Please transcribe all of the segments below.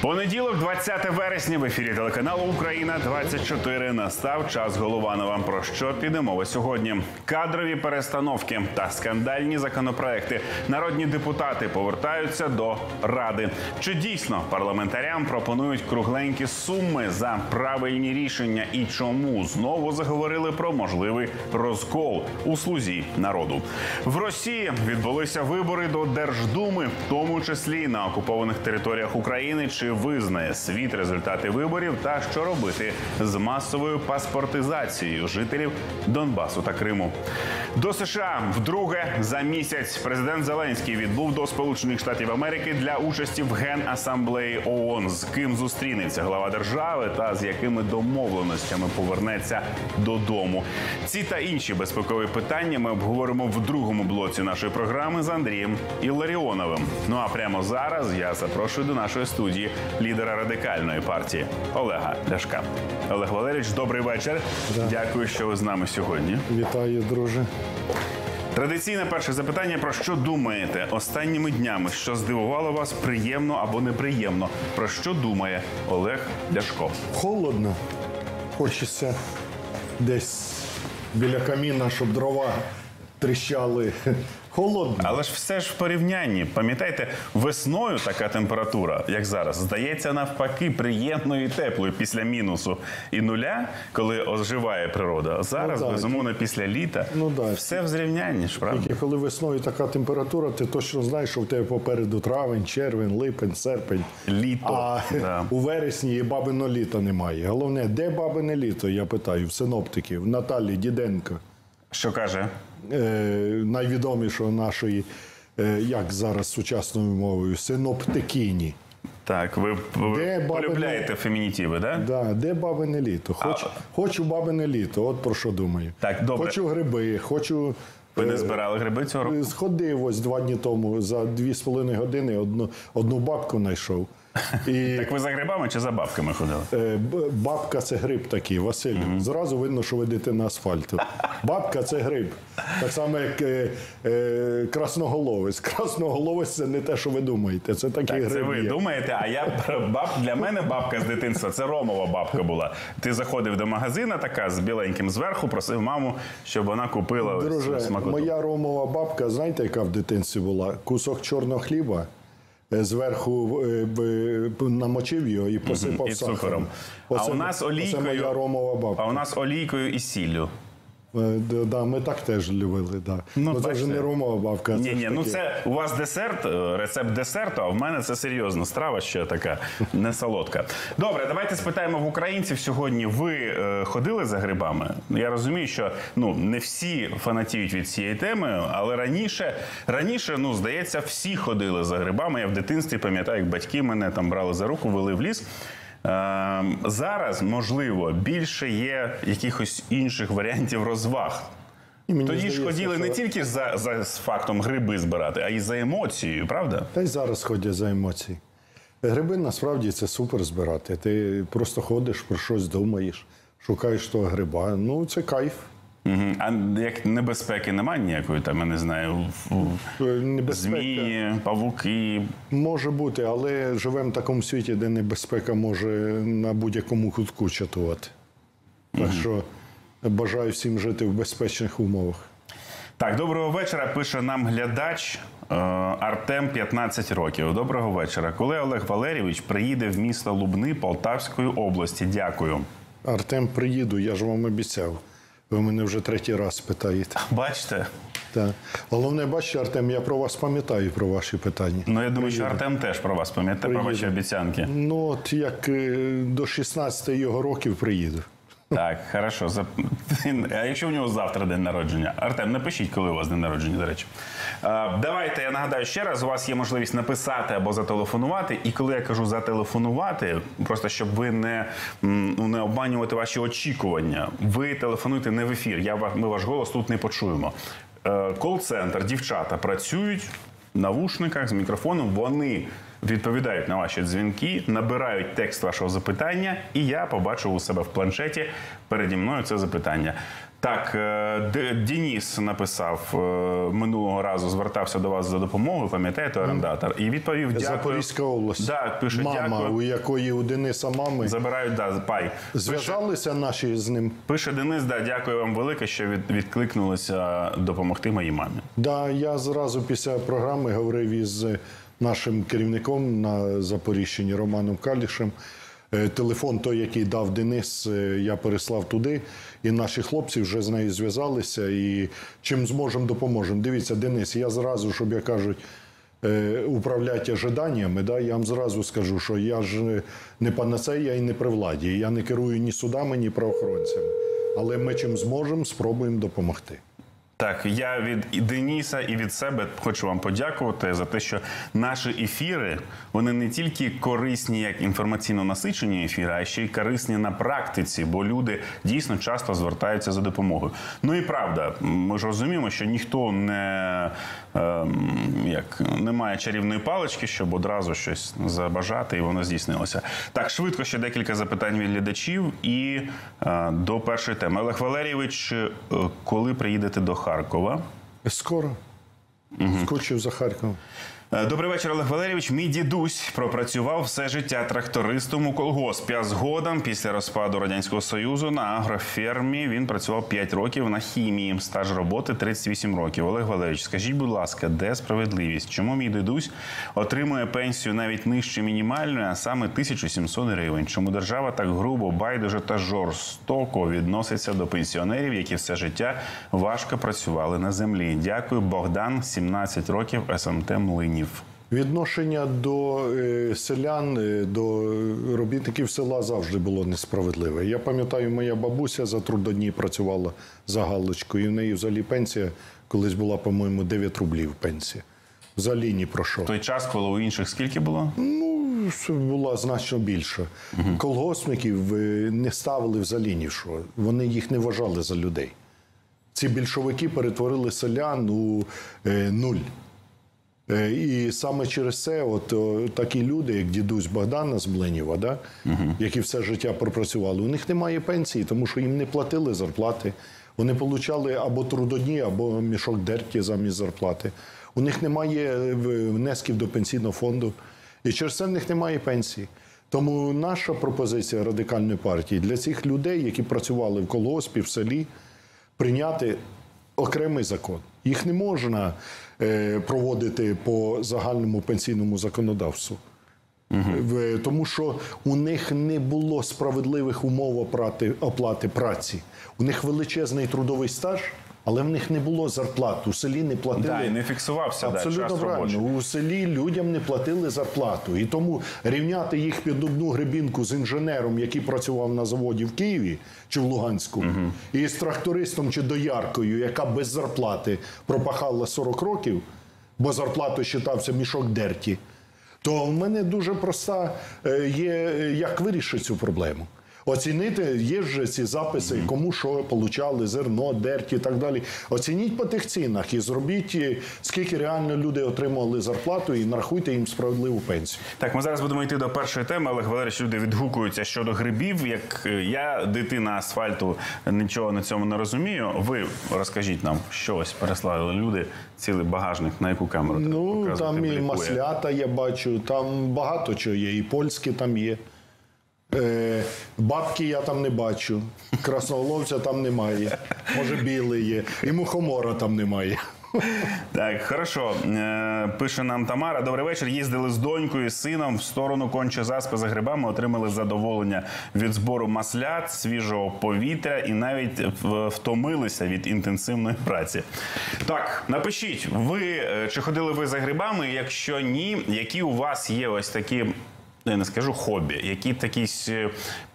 Понеділок, 20 вересня, в ефірі телеканалу «Україна-24» настав час Голованова. Про що піде мова сьогодні? Кадрові перестановки та скандальні законопроекти. Народні депутати повертаються до Ради. Чи дійсно парламентарям пропонують кругленькі суми за правильні рішення? І чому знову заговорили про можливий розкол у «Слузі народу»? В Росії відбулися вибори до Держдуми, в тому числі на окупованих територіях України. Чи визнає світ результати виборів та що робити з масовою паспортизацією жителів Донбасу та Криму? До США вдруге за місяць президент Зеленський відбув до Сполучених Штатів Америки для участі в Генасамблеї ООН. З ким зустрінеться глава держави та з якими домовленостями повернеться додому? Ці та інші безпекові питання ми обговоримо в другому блоці нашої програми з Андрієм Іларіоновим. Ну а прямо зараз я запрошую до нашої студії лідера Радикальної партії Олега Ляшка. Олег Валерійович, добрий вечір. Дякую, що ви з нами сьогодні. Вітаю, друже. Традиційне перше запитання, про що думаєте останніми днями? Що здивувало вас приємно або неприємно? Про що думає Олег Ляшко? Холодно. Хочеться десь біля каміна, щоб дрова тріщали. Холодно. Але ж все ж в порівнянні. Пам'ятаєте, весною така температура, як зараз, здається навпаки приємною і теплою після мінусу і нуля, коли оживає природа. Зараз, безумовно, після літа все в зрівнянні, ж правда? Тільки коли весною така температура, ти точно знаєш, що в тебе попереду травень, червень, липень, серпень. Літо. А у вересні і бабино літа немає. Головне, де бабине літо, я питаю, в синоптиків. Наталі Діденко. Що каже? Найвідомішого нашої, як зараз сучасною мовою, синоптикині. Так, ви полюбляєте фемінітиви, так? Так, де бабине літо. Хочу бабине літо, от про що думаю. Так, добре. Хочу гриби, хочу... Ви не збирали гриби цього року? Сходив ось 2 дні тому, за 2,5 години одну бабку знайшов. Так ви за грибами чи за бабками ходили? Бабка – це гриб такий, Василь. Зразу видно, що ви дитина асфальту. Бабка – це гриб. Так само, як красноголовець. Красноголовець – це не те, що ви думаєте. Це такий гриб є. Так, це ви думаєте, а для мене бабка з дитинства – це Ромова бабка була. Ти заходив до магазина така, з біленьким зверху, просив маму, щоб вона купила смакоту. Друже, моя Ромова бабка, знаєте, яка в дитинстві була? Кусок чорного хліба. Зверху намочив його і посипав сахаром. Оце моя Ромова бабка. А у нас олійкою і сіллю. Так, ми так теж любили. Це ж не Ромова бабка. Ні-ні, ну це у вас десерт, рецепт десерту, а в мене це серйозно. Страва ще така, не солодка. Добре, давайте спитаємо в українців сьогодні. Ви ходили за грибами? Я розумію, що не всі фанатіють від цієї теми, але раніше, здається, всі ходили за грибами. Я в дитинстві пам'ятаю, як батьки мене там брали за руку, вели в ліс. Зараз, можливо, більше є якихось інших варіантів розваг. Тоді ж ходили не тільки за фактом гриби збирати, а й за емоцією, правда? Та й зараз ходять за емоції. Гриби, насправді, це супер збирати. Ти просто ходиш, про щось думаєш, шукаєш того гриба. Ну, це кайф. А як небезпеки немає ніякої, там, я не знаю, змії, павуки? Може бути, але живемо в такому світі, де небезпека може на будь-якому кутку чатувати. Так що бажаю всім жити в безпечних умовах. Так, доброго вечора, пише нам глядач Артем, 15 років. Доброго вечора. Коли Олег Валерійович приїде в місто Лубни Полтавської області? Дякую. Артем, приїду, я ж вам обіцяв. Ви мене вже 3-й раз питаєте. Бачите? Так. Головне, бачите, Артем, я про вас пам'ятаю, про ваші питання. Ну, я думаю, що Артем теж про вас пам'ятає, про ваші обіцянки. Ну, от як до 16 його років приїду. Так, хорошо. А якщо в нього завтра день народження? Артем, напишіть, коли у вас день народження, до речі. Давайте, я нагадаю ще раз, у вас є можливість написати або зателефонувати. І коли я кажу зателефонувати, просто щоб ви не обманювати ваші очікування. Ви телефонуйте не в ефір, ми ваш голос тут не почуємо. Кол-центр, дівчата працюють в навушниках з мікрофоном, вони відповідають на ваші дзвінки, набирають текст вашого запитання, і я побачив у себе в планшеті переді мною це запитання. Так, Денис написав, минулого разу звертався до вас за допомогою, пам'ятаєте, орендатор, і відповів: дякую. Запорізька область. Так, пише: дякую. Мама, у якої у Дениса мами. Забирають, да, пай. Зв'язалися наші з ним. Пише Денис: да, дякую вам велике, що відкликнулися допомогти моїй мамі. Да, я зразу після програми говорив із нашим керівником на Запоріжчині Романом Кальшем. Телефон той, який дав Денис, я переслав туди, і наші хлопці вже з нею зв'язалися, і чим зможемо, допоможемо. Дивіться, Денис, я зразу, щоб, як кажуть, управляти ожиданнями, да, я вам зразу скажу, що я ж не панацея і не при владі, я не керую ні судами, ні правоохоронцями, але ми чим зможемо, спробуємо допомогти. Так, я від Дениса і від себе хочу вам подякувати за те, що наші ефіри, вони не тільки корисні як інформаційно насичені ефіри, а ще й корисні на практиці, бо люди дійсно часто звертаються за допомогою. Ну і правда, ми ж розуміємо, що ніхто не має чарівної палички, щоб одразу щось забажати, і воно здійснилося. Так, швидко ще декілька запитань від глядачів і до першої теми. Олег Валерійович, коли приїдете до Харкова? Скоро. Угу. Скучив за Харковом. Добрий вечір, Олег Валерійович. Мій дідусь пропрацював все життя трактористом у колгоспі, а згодом, після розпаду Радянського Союзу, на агрофермі він працював 5 років на хімії, стаж роботи 38 років. Олег Валерійович, скажіть, будь ласка, де справедливість? Чому мій дідусь отримує пенсію навіть нижче мінімальної, а саме 1700 гривень? Чому держава так грубо, байдуже та жорстоко відноситься до пенсіонерів, які все життя важко працювали на землі? Дякую. Богдан, 17 років, СМТ Млині. Відношення до селян, до робітників села завжди було несправедливе. Я пам'ятаю, моя бабуся за трудодні працювала за галочкою, і в неї взагалі пенсія колись була, по-моєму, 9 рублів пенсія. Взагалі ні про що. В той час, коли у інших скільки було? Ну, була значно більше. Угу. Колгоспників не ставили взагалі ні в що. Вони їх не вважали за людей. Ці більшовики перетворили селян у нуль. І саме через це такі люди, як дідусь Богдана з Млинєва, да, угу, які все життя пропрацювали, у них немає пенсії, тому що їм не платили зарплати. Вони отримали або трудодні, або мішок дерті замість зарплати. У них немає внесків до пенсійного фонду. І через це в них немає пенсії. Тому наша пропозиція Радикальної партії для цих людей, які працювали в колгоспі, в селі, прийняти окремий закон. Їх не можна проводити по загальному пенсійному законодавству. Угу. Тому що у них не було справедливих умов оплати праці. У них величезний трудовий стаж, але в них не було зарплат. У селі не платили. Да, і не фіксувався, да, час робочий. Абсолютно правильно. У селі людям не платили зарплату. І тому рівняти їх під одну гребінку з інженером, який працював на заводі в Києві чи в Луганську, угу, і з трактористом чи дояркою, яка без зарплати пропахала 40 років, бо зарплату вважався мішок дерті, то в мене дуже проста є, як вирішити цю проблему. Оцінити, є ж ці записи, кому що получали, зерно, дерті і так далі. Оцініть по тих цінах і зробіть, скільки реально люди отримали зарплату, і нарахуйте їм справедливу пенсію. Так, ми зараз будемо йти до першої теми, Олег Валерійович, люди відгукуються щодо грибів. Як я, дитина асфальту, нічого на цьому не розумію. Ви розкажіть нам, що ось переслали люди, цілий багажник, на яку камеру? Ну, там і маслята я бачу, там багато чого є, і польські там є. Бабки я там не бачу, красноголовця там немає, може білий є, і мухомора там немає. Так, хорошо. Пише нам Тамара. Добрий вечір. Їздили з донькою і сином в сторону Конча-Заспи за грибами, отримали задоволення від збору маслят, свіжого повітря і навіть втомилися від інтенсивної праці. Так, напишіть, чи ходили ви за грибами, якщо ні, які у вас є ось такі... Я не скажу хобі, які якісь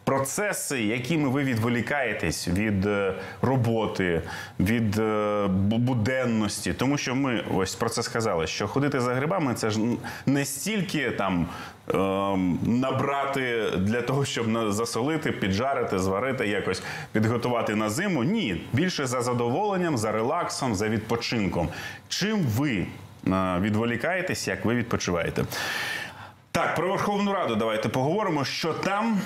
процеси, якими ви відволікаєтесь від роботи, від буденності. Тому що ми ось про це сказали, що ходити за грибами – це ж не стільки там набрати для того, щоб засолити, піджарити, зварити, якось підготувати на зиму. Ні, більше за задоволенням, за релаксом, за відпочинком. Чим ви відволікаєтесь, як ви відпочиваєте? Так, про Верховну Раду давайте поговоримо, що там,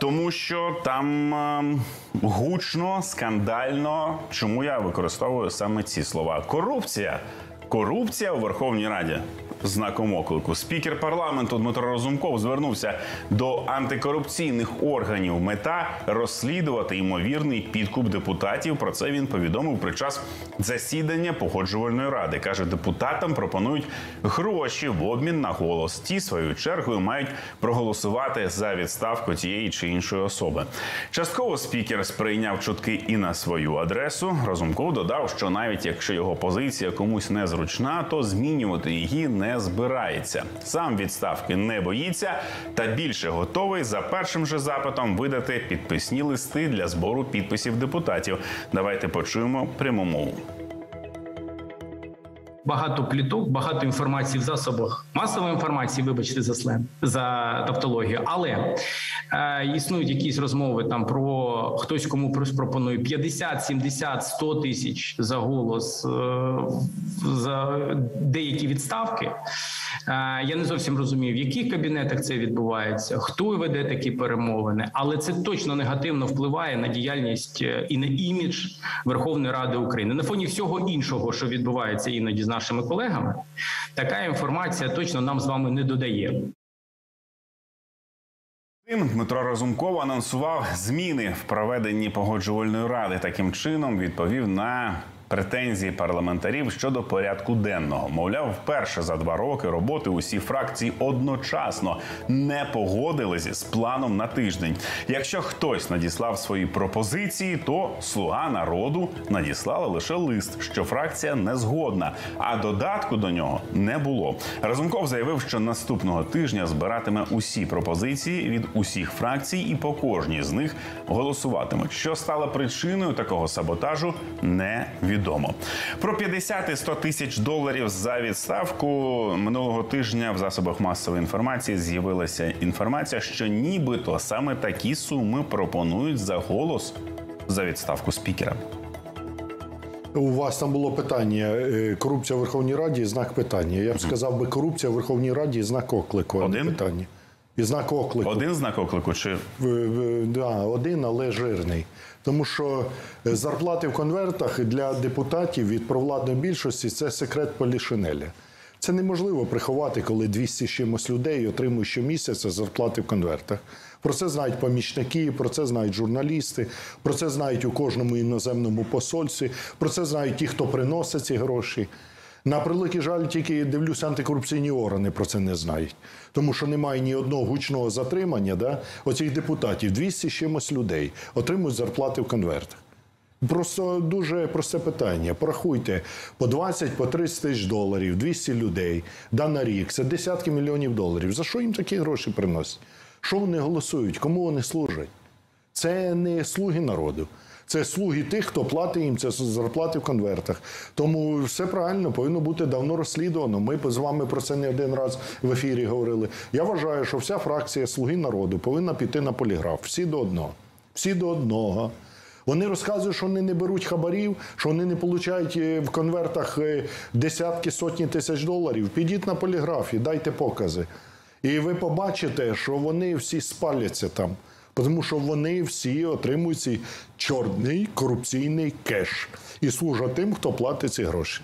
тому що там гучно, скандально, чому я використовую саме ці слова. Корупція. Корупція у Верховній Раді. Знаком оклику. Спікер парламенту Дмитро Разумков звернувся до антикорупційних органів. Мета – розслідувати ймовірний підкуп депутатів. Про це він повідомив під час засідання Погоджувальної ради. Каже, депутатам пропонують гроші в обмін на голос. Ті, своєю чергою, мають проголосувати за відставку тієї чи іншої особи. Частково спікер сприйняв чутки і на свою адресу. Разумков додав, що навіть якщо його позиція комусь незручна, то змінювати її не збирається. Сам відставки не боїться та більше готовий за першим же запитом видати підписні листи для збору підписів депутатів. Давайте почуємо пряму мову. Багато пліток, багато інформації в засобах масової інформації, вибачте за сленг, за тавтологію. Але існують якісь розмови там про хтось, кому пропонує 50, 70, 100 тисяч за голос, за деякі відставки. Я не зовсім розумію, в яких кабінетах це відбувається, хто веде такі перемовини, але це точно негативно впливає на діяльність і на імідж Верховної Ради України. На фоні всього іншого, що відбувається іноді з нашими колегами, така інформація точно нам з вами не додає. Дмитро Разумков анонсував зміни в проведенні Погоджувальної ради. Таким чином відповів на претензії парламентарів щодо порядку денного. Мовляв, вперше за 2 роки роботи усі фракції одночасно не погодилися з планом на тиждень. Якщо хтось надіслав свої пропозиції, то «Слуга народу» надіслала лише лист, що фракція не згодна, а додатку до нього не було. Разумков заявив, що наступного тижня збиратиме усі пропозиції від усіх фракцій і по кожній з них голосуватимуть. Що стало причиною такого саботажу, невідомо. Про 50 і 100 тисяч доларів за відставку минулого тижня в засобах масової інформації з'явилася інформація, що нібито саме такі суми пропонують за голос за відставку спікера. У вас там було питання «Корупція в Верховній Раді» – знак питання. Я б сказав би «Корупція в Верховній Раді» – знак оклику. Один? І знак оклику. Один знак оклику? Чи? Да, один, але жирний. Тому що зарплати в конвертах для депутатів від провладної більшості – це секрет полішинеля. Це неможливо приховати, коли 200 з чимось людей отримують щомісяця зарплати в конвертах. Про це знають помічники, про це знають журналісти, про це знають у кожному іноземному посольстві, про це знають ті, хто приносить ці гроші. На превеликий жаль, тільки, дивлюся, антикорупційні органи про це не знають. Тому що немає ні одного гучного затримання, да, оцих депутатів. 200 з чимось людей отримують зарплати в конвертах. Просто дуже просте питання. Порахуйте, по 20, по 30 тисяч доларів, 200 людей, да, на рік. Це десятки мільйонів доларів. За що їм такі гроші приносять? Що вони голосують? Кому вони служать? Це не слуги народу. Це слуги тих, хто платить їм це зарплати в конвертах. Тому все правильно, повинно бути давно розслідувано. Ми з вами про це не один раз в ефірі говорили. Я вважаю, що вся фракція «Слуги народу» повинна піти на поліграф. Всі до одного. Всі до одного. Вони розказують, що вони не беруть хабарів, що вони не отримують в конвертах десятки, сотні тисяч доларів. Підіть на поліграф і дайте покази. І ви побачите, що вони всі спаляться там. Тому що вони всі отримують цей чорний корупційний кеш і служать тим, хто платить ці гроші.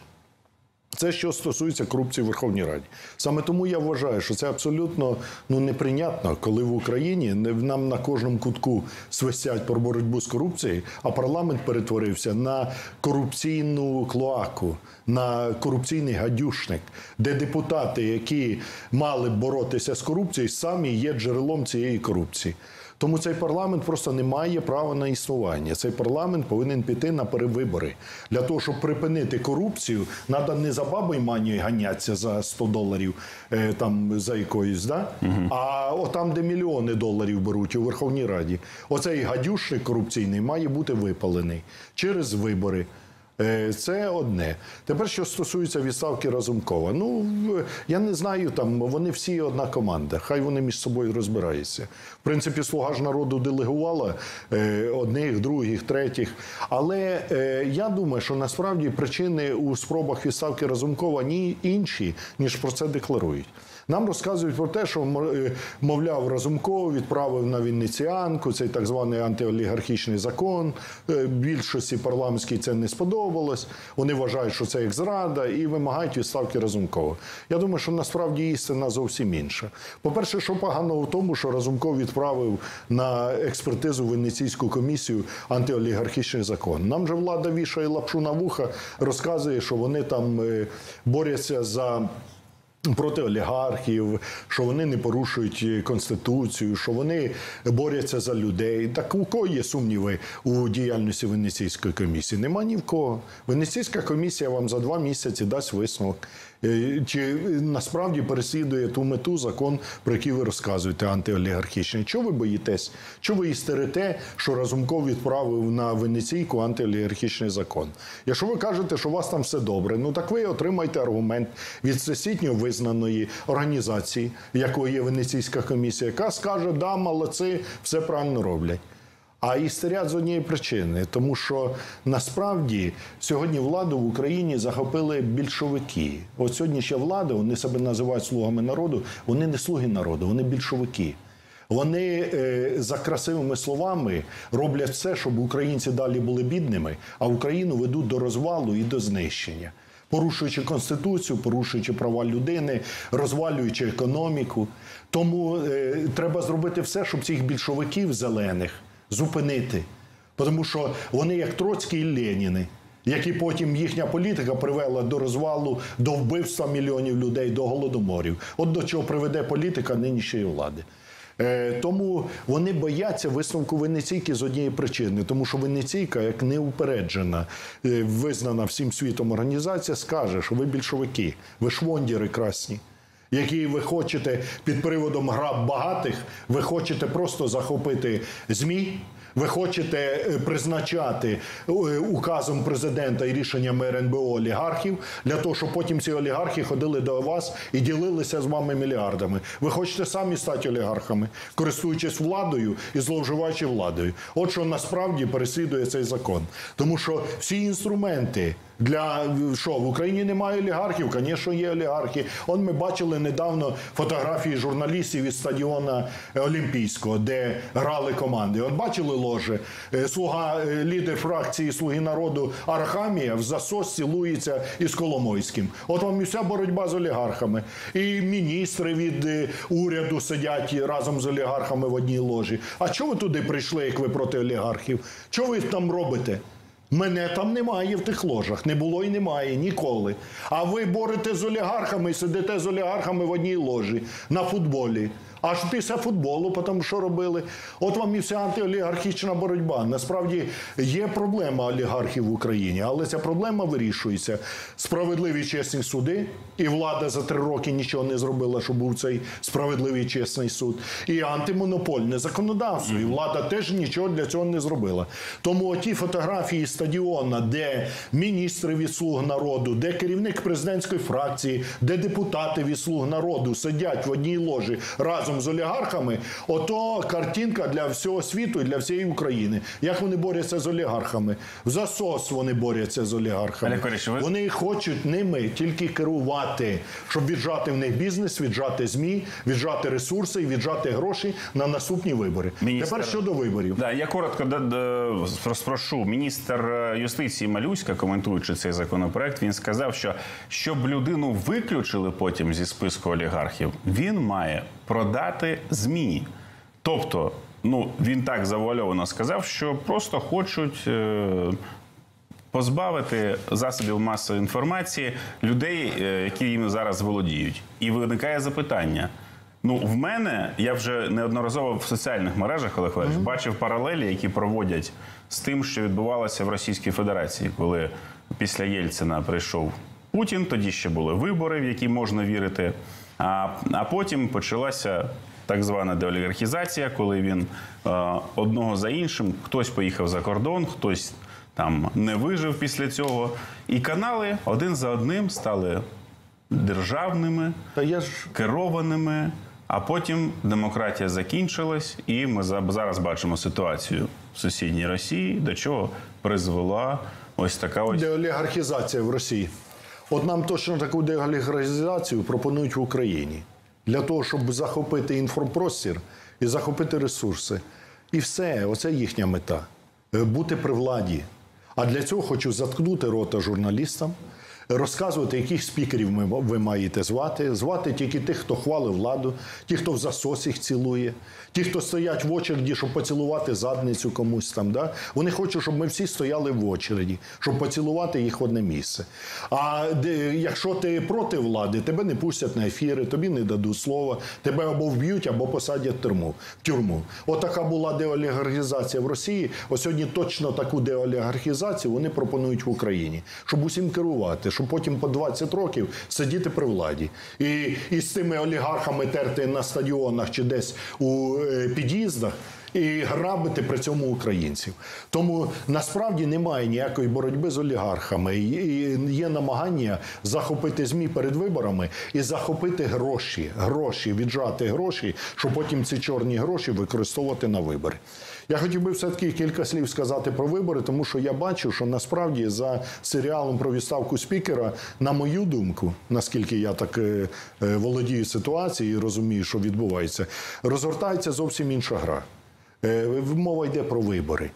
Це що стосується корупції в Верховній Раді. Саме тому я вважаю, що це абсолютно неприйнятно, коли в Україні нам на кожному кутку свистять про боротьбу з корупцією, а парламент перетворився на корупційну клоаку, на корупційний гадюшник, де депутати, які мали б боротися з корупцією, самі є джерелом цієї корупції. Тому цей парламент просто не має права на існування. Цей парламент повинен піти на перевибори. Для того, щоб припинити корупцію, треба не за бабою манією ганятися за 100 доларів там, за якоюсь, да? А там, де мільйони доларів беруть у Верховній Раді, оцей гадюшник корупційний має бути випалений через вибори. Це одне. Тепер, що стосується відставки Разумкова. Ну, я не знаю, там вони всі одна команда. Хай вони між собою розбираються. В принципі, «Слуга ж народу» делегувала одних, других, третіх. Але я думаю, що насправді причини у спробах відставки Разумкова ні інші, ніж про це декларують. Нам розказують про те, що, мовляв, Разумков відправив на вінниціанку цей так званий антиолігархічний закон. Більшості парламентській це не сподобалось. Вони вважають, що це як зрада і вимагають відставки Разумкова. Я думаю, що насправді істина зовсім інша. По-перше, що поганого в тому, що Разумков відправив на експертизу Венеційську комісію антиолігархічний закон. Нам же влада вішає лапшу на вуха, розказує, що вони там борються за... проти олігархів, що вони не порушують Конституцію, що вони борються за людей. Так у кого є сумніви у діяльності Венеційської комісії? Нема ні в кого. Венеційська комісія вам за 2 місяці дасть висновок. Чи насправді переслідує ту мету закон, про який ви розказуєте, антиолігархічний? Чого ви боїтесь? Чого ви істерите, що Разумков відправив на Венеційку антиолігархічний закон? Якщо ви кажете, що у вас там все добре, ну так ви отримаєте аргумент від всесвітньо визнаної організації, якою є Венеційська комісія, яка скаже, да, молодці, все правильно роблять. А істерять з однієї причини, тому що насправді сьогодні владу в Україні захопили більшовики. От сьогоднішня влада, вони себе називають слугами народу, вони не слуги народу, вони більшовики. Вони за красивими словами роблять все, щоб українці далі були бідними, а Україну ведуть до розвалу і до знищення. Порушуючи Конституцію, порушуючи права людини, розвалюючи економіку. Тому треба зробити все, щоб цих більшовиків зелених зупинити. Тому що вони як Троцький і Леніни, які потім їхня політика привела до розвалу, до вбивства мільйонів людей, до голодоморів. От до чого приведе політика нинішньої влади. Тому вони бояться висновку Венеційки з однієї причини. Тому що Венеційка, як неупереджена, визнана всім світом організація, скаже, що ви більшовики, ви швондіри красні, які ви хочете під приводом граб багатих, ви хочете просто захопити ЗМІ, ви хочете призначати указом президента і рішеннями РНБО олігархів, для того, щоб потім ці олігархи ходили до вас і ділилися з вами мільярдами. Ви хочете самі стати олігархами, користуючись владою і зловживаючи владою. От що насправді переслідує цей закон. Тому що всі інструменти для... Що, в Україні немає олігархів? Звісно, є олігархи. Он ми бачили недавно фотографії журналістів із стадіона Олімпійського, де грали команди. От бачили ложе? Лідер фракції «Слуги народу» Арахамія в засос цілується із Коломойським. От вам і вся боротьба з олігархами. І міністри від уряду сидять разом з олігархами в одній ложі. А чого ви туди прийшли, як ви проти олігархів? Чого ви там робите? Мене там немає в тих ложах, не було і немає ніколи. А ви борете з олігархами і сидите з олігархами в одній ложі на футболі. Аж після футболу потім що робили? От вам і вся антиолігархічна боротьба. Насправді є проблема олігархів в Україні, але ця проблема вирішується. Справедливі чесні суди, і влада за 3 роки нічого не зробила, щоб був цей справедливий чесний суд. І антимонопольне законодавство, і влада теж нічого для цього не зробила. Тому оті фотографії стадіона, де міністри від «Слуг народу», де керівник президентської фракції, де депутати від «Слуг народу» сидять в одній ложі разом з олігархами, ото картинка для всього світу і для всієї України. Як вони борються з олігархами? В засос вони борються з олігархами. Вони хочуть ними тільки керувати, щоб віджати в них бізнес, віджати ЗМІ, віджати ресурси і віджати гроші на наступні вибори. Тепер щодо виборів. Я коротко спрошу. Міністр юстиції Малюська, коментуючи цей законопроект, він сказав, що щоб людину виключили потім зі списку олігархів, він має продати ЗМІ. Тобто, він так завуальовано сказав, що просто хочуть позбавити засобів масової інформації людей, які їм зараз володіють. І виникає запитання. В мене, я вже неодноразово в соціальних мережах, Олег Валерійович, бачив паралелі, які проводять з тим, що відбувалося в Російській Федерації, коли після Єльцина прийшов Путін, тоді ще були вибори, в які можна вірити. А потім почалася так звана деолігархізація, коли він одного за іншим, хтось поїхав за кордон, хтось там не вижив після цього. І канали один за одним стали державними, керованими, а потім демократія закінчилась, і ми зараз бачимо ситуацію в сусідній Росії, до чого призвела ось така ось… Деолігархізація в Росії. От нам точно таку деолігархізацію пропонують в Україні. для того, щоб захопити інфопростір і захопити ресурси. І все, оце їхня мета – бути при владі. А для цього хочу заткнути рота журналістам, розказувати, яких спікерів ви маєте звати. Звати тільки тих, хто хвалив владу, тих, хто в засос їх цілує, тих, хто стоять в очереді, щоб поцілувати задницю комусь там. Да? Вони хочуть, щоб ми всі стояли в очереді, щоб поцілувати їх в одне місце. А якщо ти проти влади, тебе не пустять на ефіри, тобі не дадуть слова, тебе або вб'ють, або посадять в тюрму. Отака була деолігархізація в Росії. Ось сьогодні точно таку деолігархізацію вони пропонують в Україні, щоб усім керувати, щоб потім по 20 років сидіти при владі. І з цими олігархами терти на стадіонах чи десь у під'їздах і грабити при цьому українців. Тому насправді немає ніякої боротьби з олігархами. І є намагання захопити ЗМІ перед виборами і захопити гроші, віджати гроші, щоб потім ці чорні гроші використовувати на вибори. Я хотів би все-таки кілька слів сказати про вибори, тому що я бачу, що насправді за серіалом про відставку спікера, на мою думку, наскільки я так володію ситуацією і розумію, що відбувається, розгортається зовсім інша гра. Мова йде про вибори.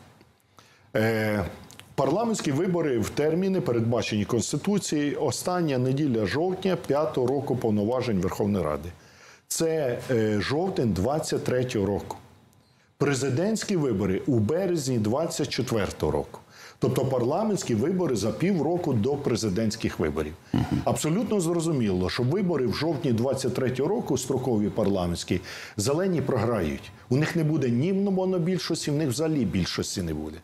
Парламентські вибори в терміни, передбачені Конституцією, остання неділя жовтня 5-го року повноважень Верховної Ради. Це жовтень 23-го року. Президентські вибори у березні 24-го року. Тобто парламентські вибори за півроку до президентських виборів. Абсолютно зрозуміло, що вибори в жовтні 23-го року, строкові парламентські, зелені програють. У них не буде ні монобільшості, в них взагалі більшості не буде.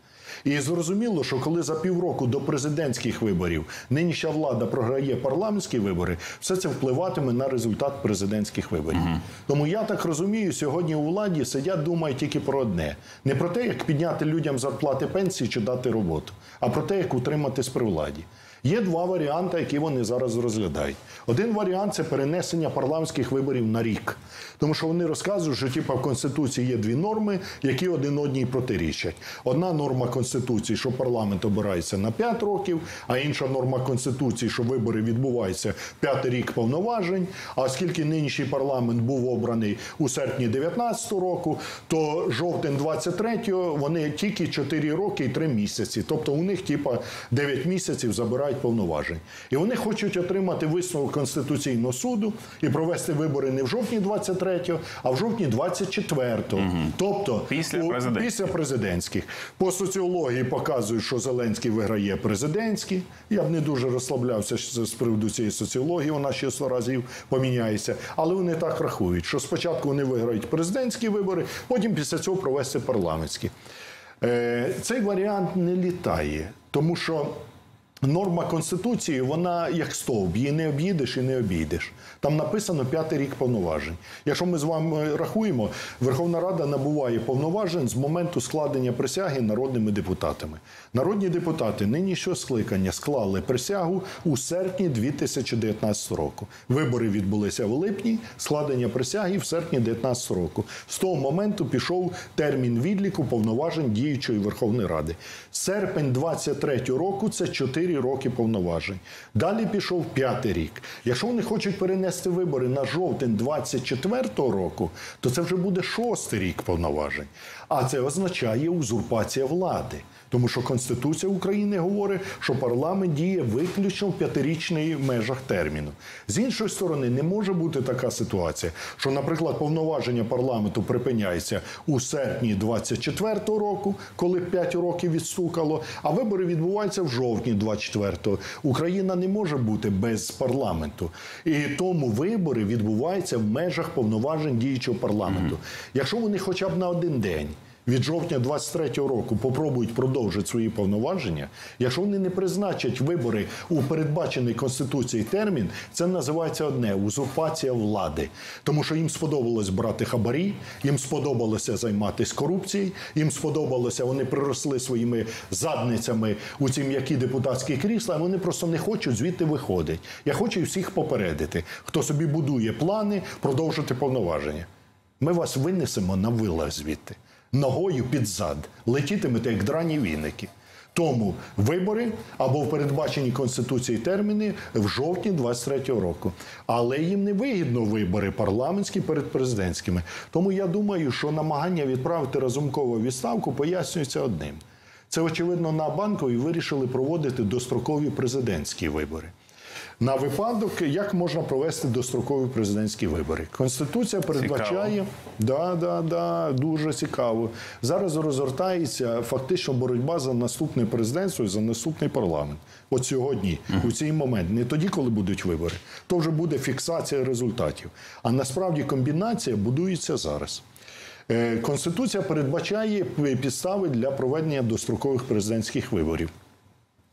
І зрозуміло, що коли за півроку до президентських виборів нинішня влада програє парламентські вибори, все це впливатиме на результат президентських виборів. Тому я так розумію, сьогодні у владі сидять, думають тільки про одне. Не про те, як підняти людям зарплати, пенсії чи дати роботу, а про те, як утриматись при владі. Є два варіанти, які вони зараз розглядають. Один варіант – це перенесення парламентських виборів на рік. Тому що вони розказують, що в Конституції є дві норми, які один одній протирічать. Одна норма Конституції, що парламент обирається на 5 років, а інша норма Конституції, що вибори відбуваються 5-й рік повноважень. А оскільки нинішній парламент був обраний у серпні 2019 року, то жовтень 23-го вони тільки 4 роки і 3 місяці. Тобто у них 9 місяців забирають повноважень. І вони хочуть отримати висновок Конституційного суду і провести вибори не в жовтні 23-го, а в жовтні 24-го. Тобто після президентських. По соціології показують, що Зеленський виграє президентські. Я б не дуже розслаблявся з приводу цієї соціології, вона ще 100 разів поміняється. Але вони так рахують, що спочатку вони виграють президентські вибори, потім після цього провести парламентські. Цей варіант не літає, тому що норма Конституції, вона як стовп, її не об'їдеш і не обійдеш. Там написано 5-й рік повноважень. Якщо ми з вами рахуємо, Верховна Рада набуває повноважень з моменту складення присяги народними депутатами. Народні депутати нинішнього скликання склали присягу у серпні 2019 року. Вибори відбулися в липні, складення присяги в серпні 2019 року. З того моменту пішов термін відліку повноважень діючої Верховної Ради. Серпень 2023 року – це 4 роки повноважень. Далі пішов 5-й рік. Якщо вони хочуть перенести вибори на жовтень 24-го року, то це вже буде 6-й рік повноважень. А це означає узурпація влади. Тому що Конституція України говорить, що парламент діє виключно в 5-річних межах терміну. З іншої сторони, не може бути така ситуація, що, наприклад, повноваження парламенту припиняється у серпні 24-го року, коли 5 років відсукало, а вибори відбуваються в жовтні 24-го. Україна не може бути без парламенту. І тому вибори відбуваються в межах повноважень діючого парламенту. Якщо вони хоча б на один день від жовтня 23-го року попробують продовжити свої повноваження, якщо вони не призначать вибори у передбачений Конституцією термін, це називається одне – узурпація влади. Тому що їм сподобалось брати хабарі, їм сподобалося займатися корупцією, їм сподобалося, вони приросли своїми задницями у ці м'які депутатські крісла, вони просто не хочуть звідти виходити. Я хочу всіх попередити, хто собі будує плани продовжити повноваження. Ми вас винесемо на вилах звідти. Ногою під зад. Летітимете, як драні віники. Тому вибори або в передбаченні Конституцією терміни в жовтні 2023 року. Але їм не вигідно вибори парламентські перед президентськими. Тому я думаю, що намагання відправити Разумкова у відставку пояснюється одним. Це, очевидно, на Банковій вирішили проводити дострокові президентські вибори. На випадок, як можна провести дострокові президентські вибори. Конституція передбачає... Да, дуже цікаво. Зараз розгортається фактично боротьба за наступне президентство і за наступний парламент. От сьогодні, у цей момент. Не тоді, коли будуть вибори. То вже буде фіксація результатів. А насправді комбінація будується зараз. Конституція передбачає підстави для проведення дострокових президентських виборів.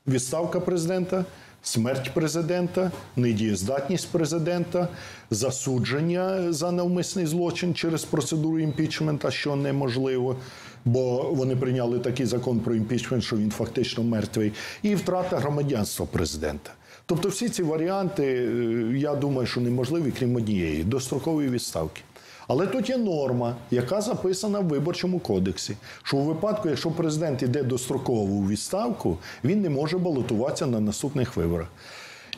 Відставка президента, смерть президента, недієздатність президента, засудження за навмисний злочин через процедуру імпічменту, що неможливо, бо вони прийняли такий закон про імпічмент, що він фактично мертвий, і втрата громадянства президента. Тобто всі ці варіанти, я думаю, що неможливі, крім однієї – дострокової відставки. Але тут є норма, яка записана в Виборчому кодексі, що у випадку, якщо президент йде достроково у відставку, він не може балотуватися на наступних виборах.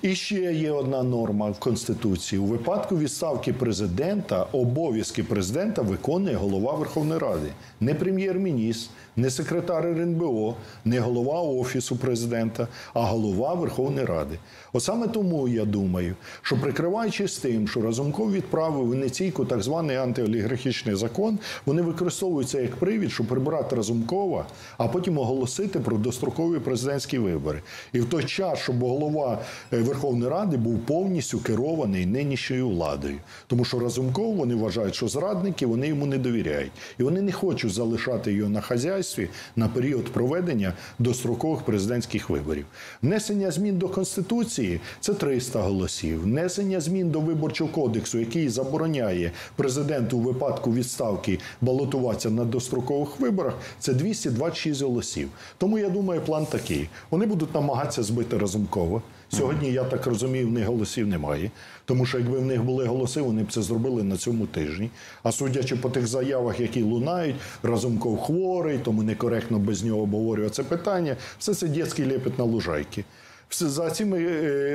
І ще є одна норма в Конституції. У випадку відставки президента, обов'язки президента виконує Голова Верховної Ради. Не прем'єр-міністр, не секретар РНБО, не голова Офісу президента, а Голова Верховної Ради. От саме тому, я думаю, що прикриваючись тим, що Разумков відправив у Венеційку так званий антиолігархічний закон, вони використовуються як привід, щоб прибрати Разумкова, а потім оголосити про дострокові президентські вибори. І в той час, щоб голова Верховної Ради був повністю керований нинішньою владою. Тому що Разумков, вони вважають, що зрадники, вони йому не довіряють. І вони не хочуть залишати його на хазяйстві на період проведення дострокових президентських виборів. Внесення змін до Конституції – це 300 голосів. Внесення змін до Виборчого кодексу, який забороняє президенту у випадку відставки балотуватися на дострокових виборах – це 226 голосів. Тому, я думаю, план такий. Вони будуть намагатися збити Разумкова. Сьогодні, я так розумію, в них голосів немає. Тому що якби в них були голоси, вони б це зробили на цьому тижні. А судячи по тих заявах, які лунають, Разумков хворий, тому некоректно без нього обговорювати це питання. Все це дитячий лепет на лужайці. За цими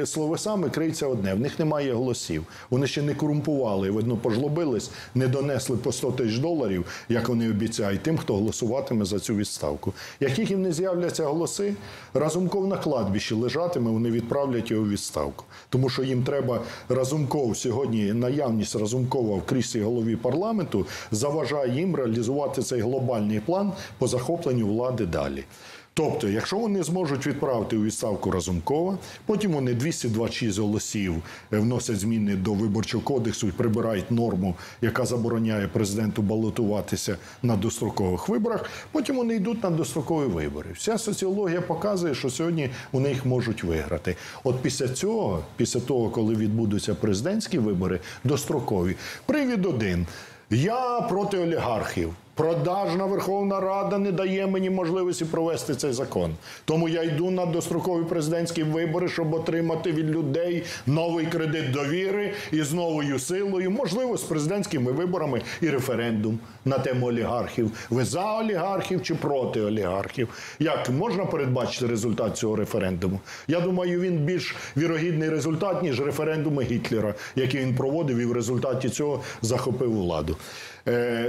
словесами криється одне – в них немає голосів. Вони ще не корумпували, видно, пожлобились, не донесли по $100 тисяч, як вони обіцяють, тим, хто голосуватиме за цю відставку. Як тільки в них з'являться голоси, Разумков на кладбищі лежатиме, вони відправлять його у відставку. Тому що їм треба Разумков сьогодні, наявність Разумкова в кріслі голови парламенту заважає їм реалізувати цей глобальний план по захопленню влади далі. Тобто, якщо вони зможуть відправити у відставку Разумкова, потім вони 226 голосів вносять зміни до Виборчого кодексу і прибирають норму, яка забороняє президенту балотуватися на дострокових виборах, потім вони йдуть на дострокові вибори. Вся соціологія показує, що сьогодні вони їх можуть виграти. От після цього, після того, коли відбудуться президентські вибори, дострокові, привід один – я проти олігархів. Продажна Верховна Рада не дає мені можливості провести цей закон. Тому я йду на дострокові президентські вибори, щоб отримати від людей новий кредит довіри і з новою силою, можливо, з президентськими виборами і референдум на тему олігархів. Ви за олігархів чи проти олігархів? Як можна передбачити результат цього референдуму? Я думаю, він більш вірогідний результат, ніж референдуми Гітлера, які він проводив і в результаті цього захопив владу.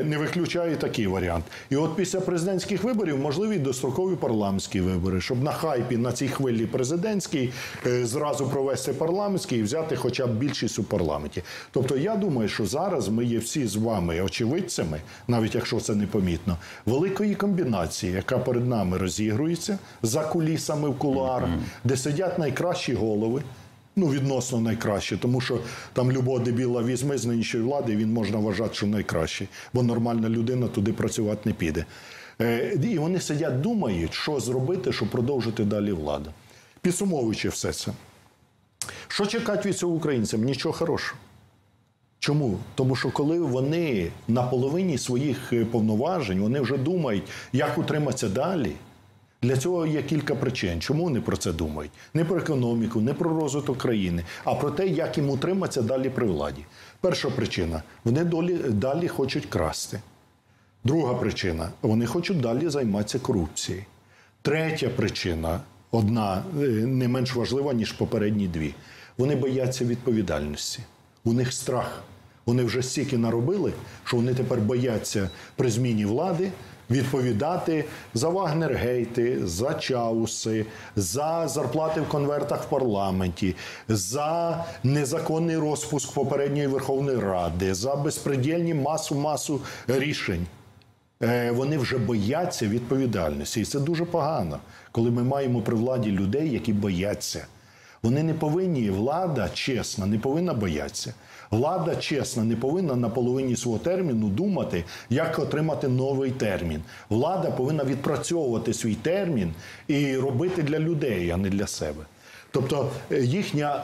Не виключаю такий варіант. І от після президентських виборів можливі дострокові парламентські вибори, щоб на хайпі, на цій хвилі президентській, зразу провести парламентські і взяти хоча б більшість у парламенті. Тобто, я думаю, що зараз ми є всі з вами очевидцями, навіть якщо це непомітно, великої комбінації, яка перед нами розігрується за кулісами в кулуарах, де сидять найкращі голови, ну, відносно найкраще, тому що там любого дебіла візьми з нинішньої влади, і він можна вважати, що найкращий, бо нормальна людина туди працювати не піде. І вони сидять, думають, що зробити, щоб продовжити далі владу. Підсумовуючи все це, що чекати від цього українцям? Нічого хорошого. Чому? Тому що коли вони на половині своїх повноважень, вони вже думають, як утриматися далі. Для цього є кілька причин, чому вони про це думають. Не про економіку, не про розвиток країни, а про те, як їм утриматися далі при владі. Перша причина – вони далі хочуть красти. Друга причина – вони хочуть далі займатися корупцією. Третя причина, одна не менш важлива, ніж попередні дві. Вони бояться відповідальності. У них страх. Вони вже стільки наробили, що вони тепер бояться при зміні влади відповідати за вагнергейти, за чауси, за зарплати в конвертах в парламенті, за незаконний розпуск попередньої Верховної Ради, за безпредельні масу рішень. Вони вже бояться відповідальності. І це дуже погано, коли ми маємо при владі людей, які бояться. Вони не повинні, влада чесна, не повинна боятися. Влада чесна не повинна на половині свого терміну думати, як отримати новий термін. Влада повинна відпрацьовувати свій термін і робити для людей, а не для себе. Тобто їхня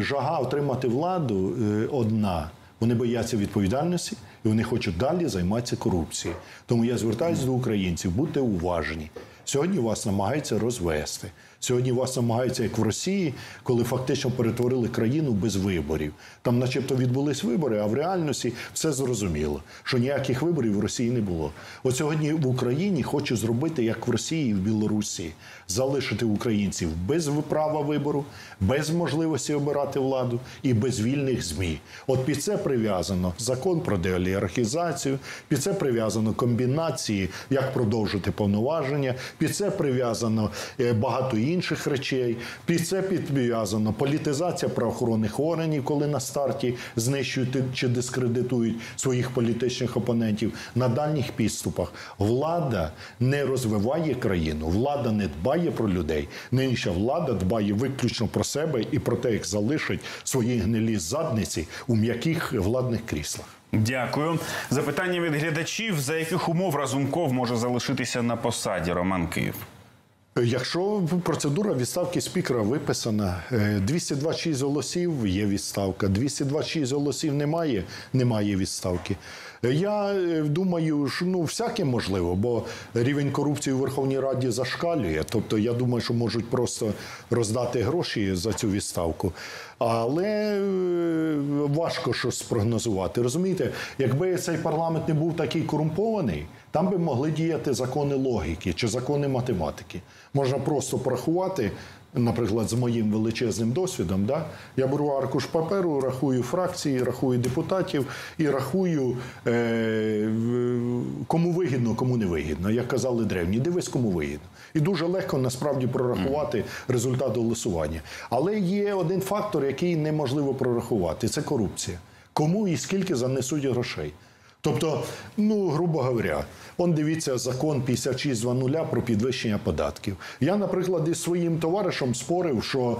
жага отримати владу одна. Вони бояться відповідальності і вони хочуть далі займатися корупцією. Тому я звертаюся до українців, будьте уважні. Сьогодні вас намагаються розвести. Сьогодні вас намагаються, як в Росії, коли фактично перетворили країну без виборів. Там начебто відбулись вибори, а в реальності все зрозуміло, що ніяких виборів в Росії не було. От сьогодні в Україні хочуть зробити, як в Росії і в Білорусі. Залишити українців без права вибору, без можливості обирати владу і без вільних ЗМІ. От під це прив'язано закон про деолігархізацію, під це прив'язано комбінації, як продовжити повноваження, під це прив'язано багато інших речей, під це підв'язано політизація правоохоронних органів, коли на старті знищують чи дискредитують своїх політичних опонентів на дальніх підступах. Влада не розвиває країну, влада не дбає про людей. Нинішня влада дбає виключно про себе і про те, як залишить свої гнилі задниці у м'яких владних кріслах. Дякую. Запитання від глядачів. За яких умов Разумков може залишитися на посаді, Роман Кальш? Якщо процедура відставки спікера виписана, 226 голосів – є відставка, 226 голосів немає – немає відставки. Я думаю, що всяке можливо, бо рівень корупції у Верховній Раді зашкалює. Тобто я думаю, що можуть просто роздати гроші за цю відставку. Але важко щось спрогнозувати. Розумієте, якби цей парламент не був такий корумпований, там би могли діяти закони логіки чи закони математики. Можна просто порахувати, наприклад, з моїм величезним досвідом, я беру аркуш паперу, рахую фракції, рахую депутатів і рахую, кому вигідно, кому не вигідно. Як казали древні, дивись, кому вигідно. І дуже легко, насправді, прорахувати результат голосування. Але є один фактор, який неможливо прорахувати – це корупція. Кому і скільки занесуть грошей. Тобто, грубо говоря, дивіться закон 5600 про підвищення податків. Я, наприклад, із своїм товаришем спорив, що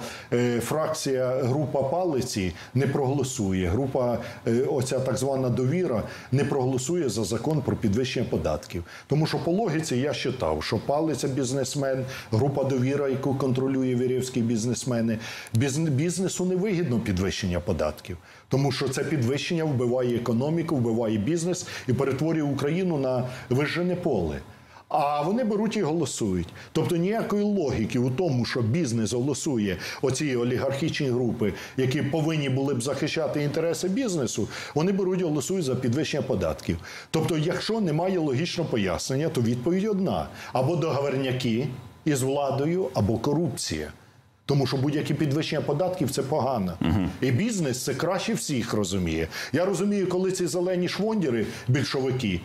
фракція група Палиці не проголосує, група оця так звана довіра не проголосує за закон про підвищення податків. Тому що по логіці я вважав, що Палиця – бізнесмен, група довіра, яку контролює вірівські бізнесмени, бізнесу не вигідно підвищення податків. Тому що це підвищення вбиває економіку, вбиває бізнес і перетворює Україну на вижжене поле. А вони беруть і голосують. Тобто ніякої логіки у тому, що бізнес голосує оці олігархічні групи, які повинні були б захищати інтереси бізнесу, вони беруть і голосують за підвищення податків. Тобто якщо немає логічного пояснення, то відповідь одна. Або договорняки із владою, або корупція. Тому що будь-які підвищення податків – це погано. І бізнес це краще всіх розуміє. Я розумію, коли ці зелені швондери, більшовики,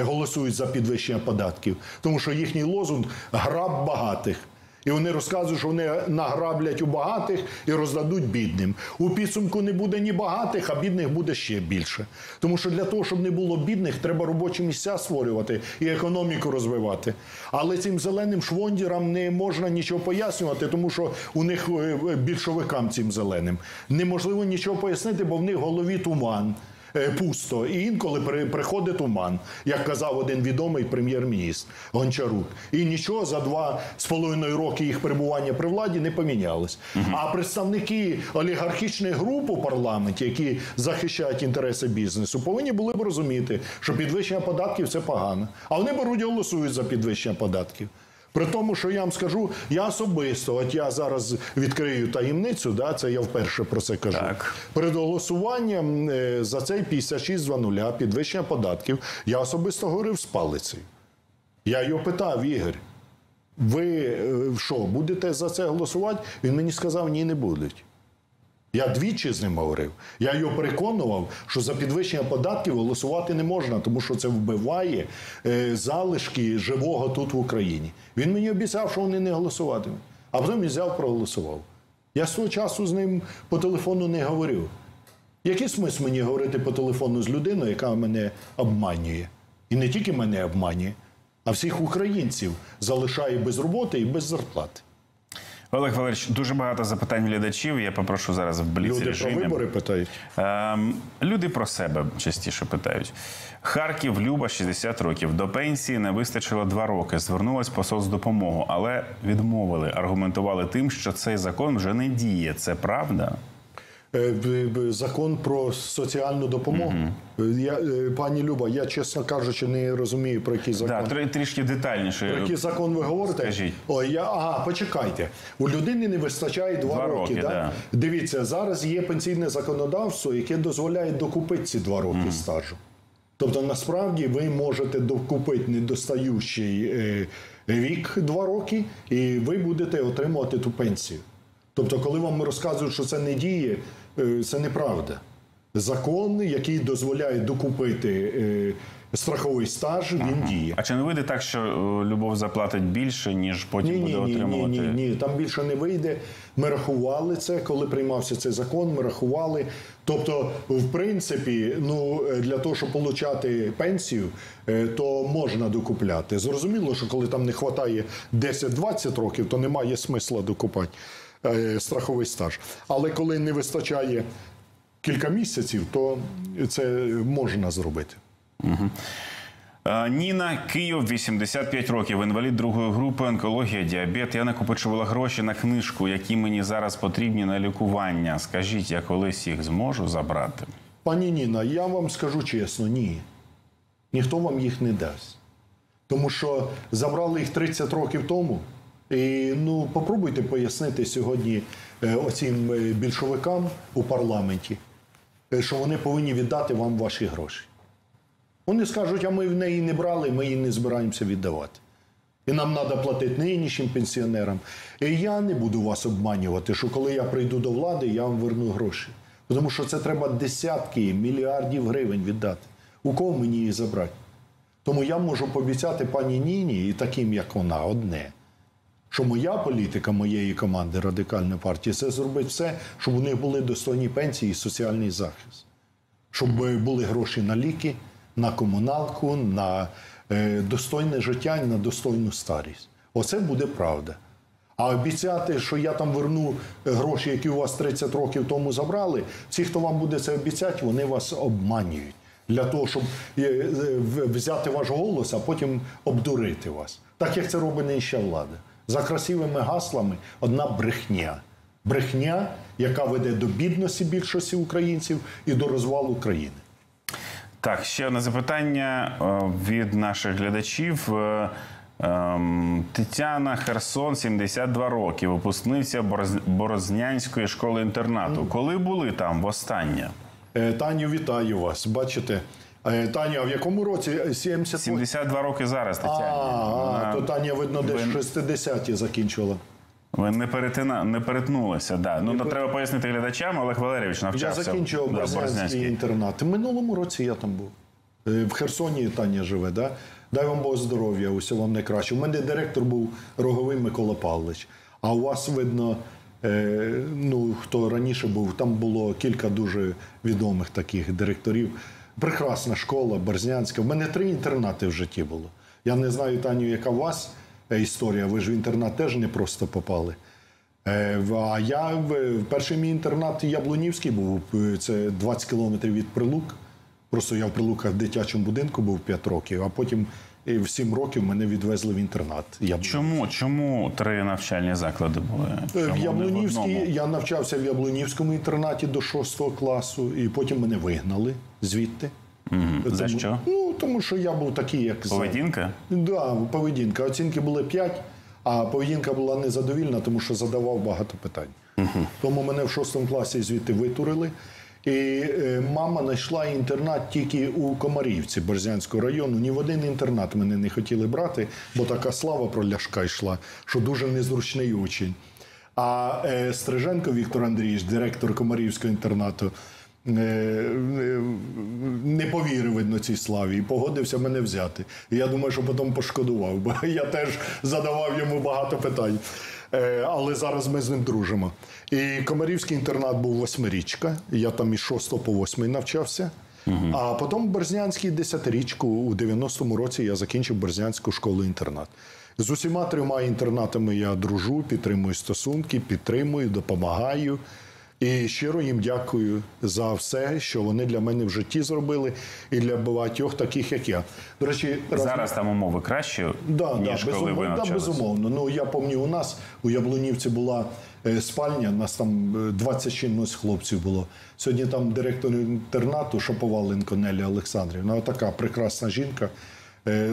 голосують за підвищення податків. Тому що їхній лозунг – граб багатих. І вони розказують, що вони награблять у багатих і роздадуть бідним. У підсумку не буде ні багатих, а бідних буде ще більше. Тому що для того, щоб не було бідних, треба робочі місця створювати і економіку розвивати. Але цим зеленим швондірам не можна нічого пояснювати, тому що у них, більшовикам цим зеленим, неможливо нічого пояснити, бо в них в голові туман. Пусто. І інколи приходить туман, як казав один відомий прем'єр-міністр Гончарук. І нічого за 2,5 роки їх перебування при владі не помінялось. А представники олігархічних груп у парламенті, які захищають інтереси бізнесу, повинні були б розуміти, що підвищення податків – це погано. А вони беруть і голосують за підвищення податків. При тому, що я вам скажу, я особисто, от я зараз відкрию таємницю, це я вперше про це кажу. Перед голосуванням за цей 5600 підвищення податків я особисто говорив з Палицею. Я його питав: Ігор, ви що, будете за це голосувати? Він мені сказав, ні, не будуть. Я двічі з ним говорив. Я його переконував, що за підвищення податків голосувати не можна, тому що це вбиває залишки живого тут в Україні. Він мені обіцяв, що вони не голосуватимуть. А потім взяв, проголосував. Я з того часу з ним по телефону не говорив. Який смисл мені говорити по телефону з людиною, яка мене обманює? І не тільки мене обманює, а всіх українців залишає без роботи і без зарплати. Олег Валерійович, дуже багато запитань глядачів. Я попрошу зараз в бліц режимі. Люди про вибори питають? Люди про себе частіше питають. Харків, Люба, 60 років. До пенсії не вистачило 2 роки. Звернулась по соцдопомогу, але відмовили. Аргументували тим, що цей закон вже не діє. Це правда? Закон про соціальну допомогу. Пані Люба, я, чесно кажучи, не розумію, про який закон. Да, трішки детальніше. Про який закон ви говорите? Скажіть. Ага, почекайте. У людини не вистачає 2 роки. Да? Дивіться, зараз є пенсійне законодавство, яке дозволяє докупити ці 2 роки стажу. Тобто, насправді, ви можете докупити недостаючий вік 2 роки, і ви будете отримувати ту пенсію. Тобто, коли вам розказують, що це не діє, це неправда. Закон, який дозволяє докупити страховий стаж, він діє. А чи не вийде так, що Любов заплатить більше, ніж потім буде отримувати? Ні, там більше не вийде. Ми рахували це, коли приймався цей закон, ми рахували. Тобто, в принципі, для того, щоб отримати пенсію, то можна докупляти. Зрозуміло, що коли там не вистачає 10-20 років, то немає смисла докупати страховий стаж. Але коли не вистачає кілька місяців, то це можна зробити. Ніна, Київ, 85 років, інвалід 2-ї групи, онкологія, діабет. Я накопичувала гроші на книжку, які мені зараз потрібні на лікування. Скажіть, я колись їх зможу забрати? Пані Ніна, я вам скажу чесно, ні. Ніхто вам їх не дасть. Тому що забрали їх 30 років тому. І, попробуйте пояснити сьогодні оцим більшовикам у парламенті, що вони повинні віддати вам ваші гроші. Вони скажуть, а ми в неї не брали, ми її не збираємося віддавати. І нам треба платити нинішнім пенсіонерам. І я не буду вас обманювати, що коли я прийду до влади, я вам верну гроші. Тому що це треба десятки мільярдів гривень віддати. У кого мені її забрати? Тому я можу пообіцяти пані Ніні і таким, як вона, одне, що моя політика, моєї команди Радикальної партії, це зробить все, щоб у них були достойні пенсії і соціальний захист. Щоб були гроші на ліки, на комуналку, на достойне життя і на достойну старість. Оце буде правда. А обіцяти, що я там верну гроші, які у вас 30 років тому забрали, всі, хто вам буде це обіцяти, вони вас обманюють. Для того, щоб взяти ваш голос, а потім обдурити вас. Так, як це робить нинішня влада. За красивими гаслами одна брехня. Брехня, яка веде до бідності більшості українців і до розвалу країни. Так, ще одне запитання від наших глядачів. Тетяна, Херсон, 72 роки, випускниця Борзнянської школи-інтернату. Коли були там востаннє? Таню, вітаю вас. Бачите, Таня, в якому році? 72 роки зараз, Тетяна. То Таня, видно, десь 60-ті закінчила. Ви не перетнулися, так. Треба пояснити глядачам, Олег Валерійович навчався. Я закінчив Борзнянський інтернат. В минулому році я там був. В Херсоні Таня живе, так? Дай вам Бог здоров'я, усього вам найкраще. У мене директор був Роговий Микола Павлович. А у вас, видно, хто раніше був, там було кілька дуже відомих таких директорів. Прекрасна школа, Борзнянська. В мене 3 інтернати в житті було. Я не знаю, Таню, яка у вас історія. Ви ж в інтернат теж не просто попали. А я, перший мій інтернат Яблунівський був. Це 20 кілометрів від Прилук. Просто я в Прилуках в дитячому будинку був 5 років, а потім в 7 років мене відвезли в інтернат. Чому 3 навчальні заклади були? Я навчався в Яблунівському інтернаті до 6 класу, і потім мене вигнали звідти. За що? Тому що я був такий, як... Поведінка? Так, поведінка. Оцінки були 5, а поведінка була незадовільна, тому що задавав багато питань. Тому мене в 6 класі звідти витурили. І мама знайшла інтернат тільки у Комарівці Борзнянського району. Ні в один інтернат мене не хотіли брати, бо така слава про Ляшка йшла, що дуже незручний учень. А Стриженко Віктор Андрійович, директор Комарівського інтернату, не повірив, видно, цій славі і погодився мене взяти. І я думаю, що потім пошкодував, бо я теж задавав йому багато питань. Але зараз ми з ним дружимо. І Комарівський інтернат був 8-річка, я там із 6 по 8 навчався. А потім Борзнянський 10-річку, у 90-му році я закінчив Борзнянську школу-інтернат. З усіма 3 інтернатами я дружу, підтримую стосунки, підтримую, допомагаю. І щиро їм дякую за все, що вони для мене в житті зробили, і для багатьох таких, як я. До речі, зараз там умови краще, ніж коли ви навчалися? Так, безумовно. Ну, я пам'ятаю, у нас у Яблунівці була спальня, нас там 20 чимось хлопців було. Сьогодні там директор інтернату Шопова Ликонелія Олександрівна, вона така прекрасна жінка,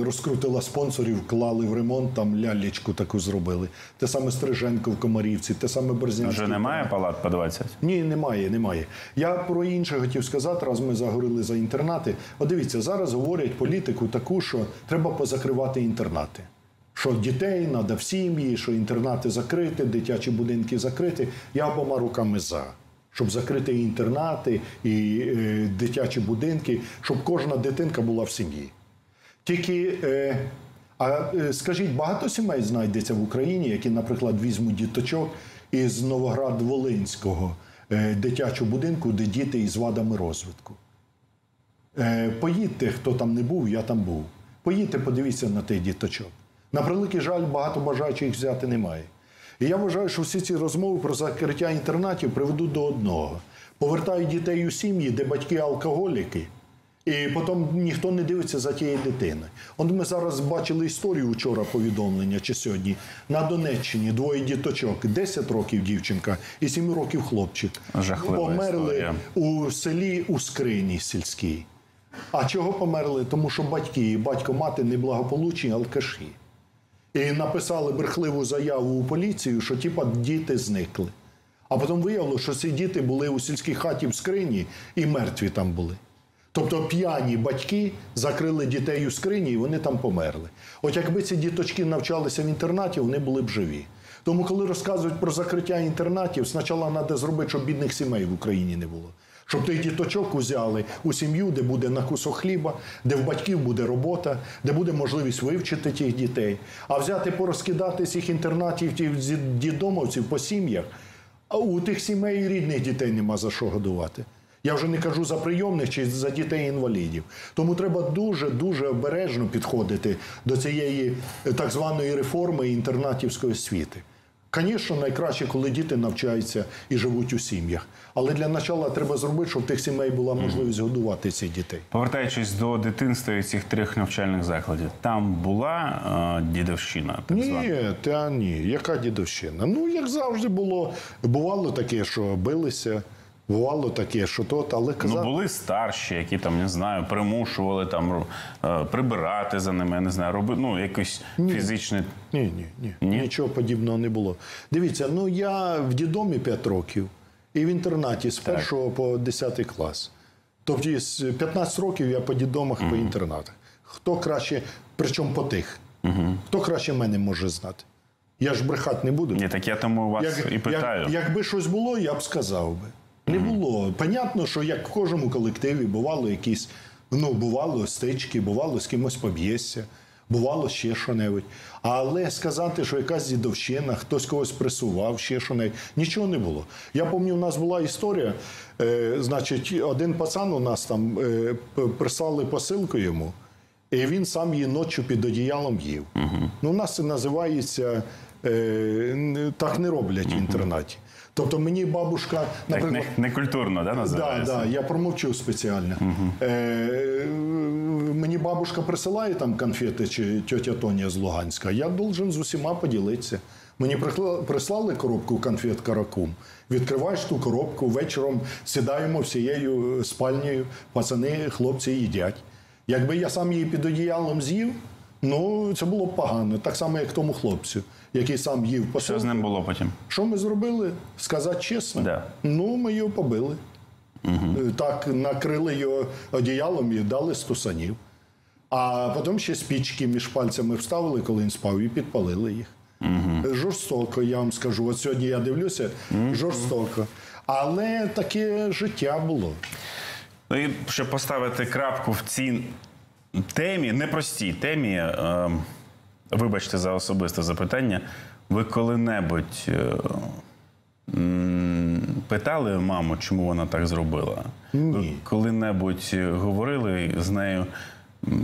розкрутила спонсорів, клали в ремонт, там лялечку таку зробили. Те саме Стриженко в Комарівці, те саме Борзнянський. Вже немає палат по 20? Ні, немає, немає. Я про інше хотів сказати, раз ми заговорили за інтернати. От дивіться, зараз говорять політику таку, що треба позакривати інтернати. Що дітей треба в сім'ї, що інтернати закриті, дитячі будинки закриті. Я обома руками за. Щоб закрити інтернати і дитячі будинки, щоб кожна дитинка була в сім'ї. Тільки, скажіть, багато сімей знайдеться в Україні, які, наприклад, візьмуть діточок із Новоград-Волинського дитячого будинку, де діти із вадами розвитку? Поїдьте, хто там не був, я там був. Поїдьте, подивіться на тих діточок. На превеликий жаль, багато бажаючих їх взяти немає. І я вважаю, що всі ці розмови про закриття інтернатів приведуть до одного. Повертають дітей у сім'ї, де батьки алкоголіки, і потім ніхто не дивиться за тією дитиною. От ми зараз бачили історію, вчора повідомлення, чи сьогодні. На Донеччині 2 діточок, 10 років дівчинка і 7 років хлопчик. Померли у селі у скрині сільській. А чого померли? Тому що батьки, батько-мати неблагополучні алкаші. І написали брехливу заяву у поліцію, що типа діти зникли. А потім виявилося, що ці діти були у сільській хаті в скрині і мертві там були. Тобто п'яні батьки закрили дітей у скрині, і вони там померли. От якби ці діточки навчалися в інтернаті, вони були б живі. Тому, коли розказують про закриття інтернатів, спочатку треба зробити, щоб бідних сімей в Україні не було. Щоб тих діточок взяли у сім'ю, де буде на кусок хліба, де в батьків буде робота, де буде можливість вивчити тих дітей. А взяти порозкидати цих інтернатів, тих дідомовців по сім'ях, а у тих сімей рідних дітей нема за що годувати. Я вже не кажу за прийомних чи за дітей-інвалідів. Тому треба дуже-дуже обережно підходити до цієї так званої реформи інтернатівської освіти. Звісно, найкраще, коли діти навчаються і живуть у сім'ях. Але для початку треба зробити, щоб в тих сімей була можливість годувати цих дітей. Повертаючись до дитинства і цих 3 навчальних закладів, там була дідовщина? Ні, та ні. Яка дідовщина? Ну, як завжди було. Бувало таке, що билися. Бувало таке, що тут, але казав... Ну, були старші, які там, не знаю, примушували там прибирати за ними, я не знаю, робити, ну, якийсь фізичний... Ні, нічого подібного не було. Дивіться, ну, я в дідомі 5 років і в інтернаті з 1 по 10 клас. Тобто, з 15 років я по дідомах, по інтернатах. Хто краще, причому по тих, хто краще мене може знати? Я ж брехати не буду. Ні, так я тому вас і питаю. Якби щось було, я б сказав би. Не було. Понятно, що як в кожному колективі бувало якісь, ну, бувало стички, бувало з кимось поб'єшся, бувало ще що-небудь. Але сказати, що якась дідовщина, хтось когось пресував, ще що-небудь, нічого не було. Я пам'ятаю, у нас була історія, значить, один пацан у нас там, прислали посилку йому, і він сам її ночі під одіялом їв. Ну, у нас це називається, так не роблять в інтернаті. Тобто мені бабушка, наприклад... Так некультурно, да, називається? Так, я промовчу спеціально. Мені бабушка присилає там конфети чи тьотя Тоня з Луганська, я должен з усіма поділитися. Мені прислали коробку конфет «Каракум», відкриваєш ту коробку, вечором сідаємо всією спальнею, пацани, хлопці їдять. Якби я сам її під одіялом з'їв, ну, це було б погано, так само, як тому хлопцю, який сам їв посилку. Що з ним було потім? Що ми зробили? Сказати чесно? Ну, ми його побили. Угу. Так накрили його одіялом і дали 100 санів. А потім ще спічки між пальцями вставили, коли він спав, і підпалили їх. Угу. Жорстоко, я вам скажу. От сьогодні я дивлюся, жорстоко. Але таке життя було. Ну і щоб поставити крапку в цій темі, непростій темі, вибачте за особисте запитання, ви коли-небудь питали маму, чому вона так зробила? Ні. Коли-небудь говорили з нею,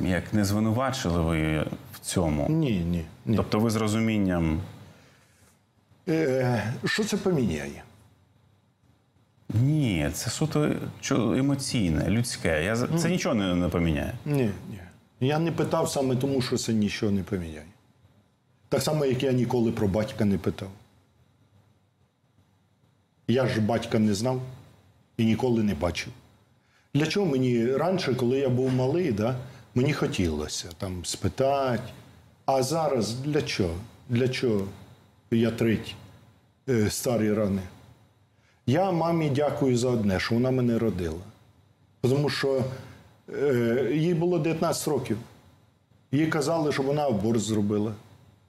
як не звинувачили ви її в цьому? Ні, ні, ні. Тобто ви з розумінням... Що це поміняє? Ні, це суто емоційне, людське. Це нічого не поміняє? Ні, ні. Я не питав саме тому, що це нічого не поміняє. Так само, як я ніколи про батька не питав. Я ж батька не знав і ніколи не бачив. Для чого мені раніше, коли я був малий, да, мені хотілося там спитати. А зараз для чого? Для чого я трить старі рани? Я мамі дякую за одне, що вона мене родила. Тому що їй було 19 років. Їй казали, що вона аборт зробила.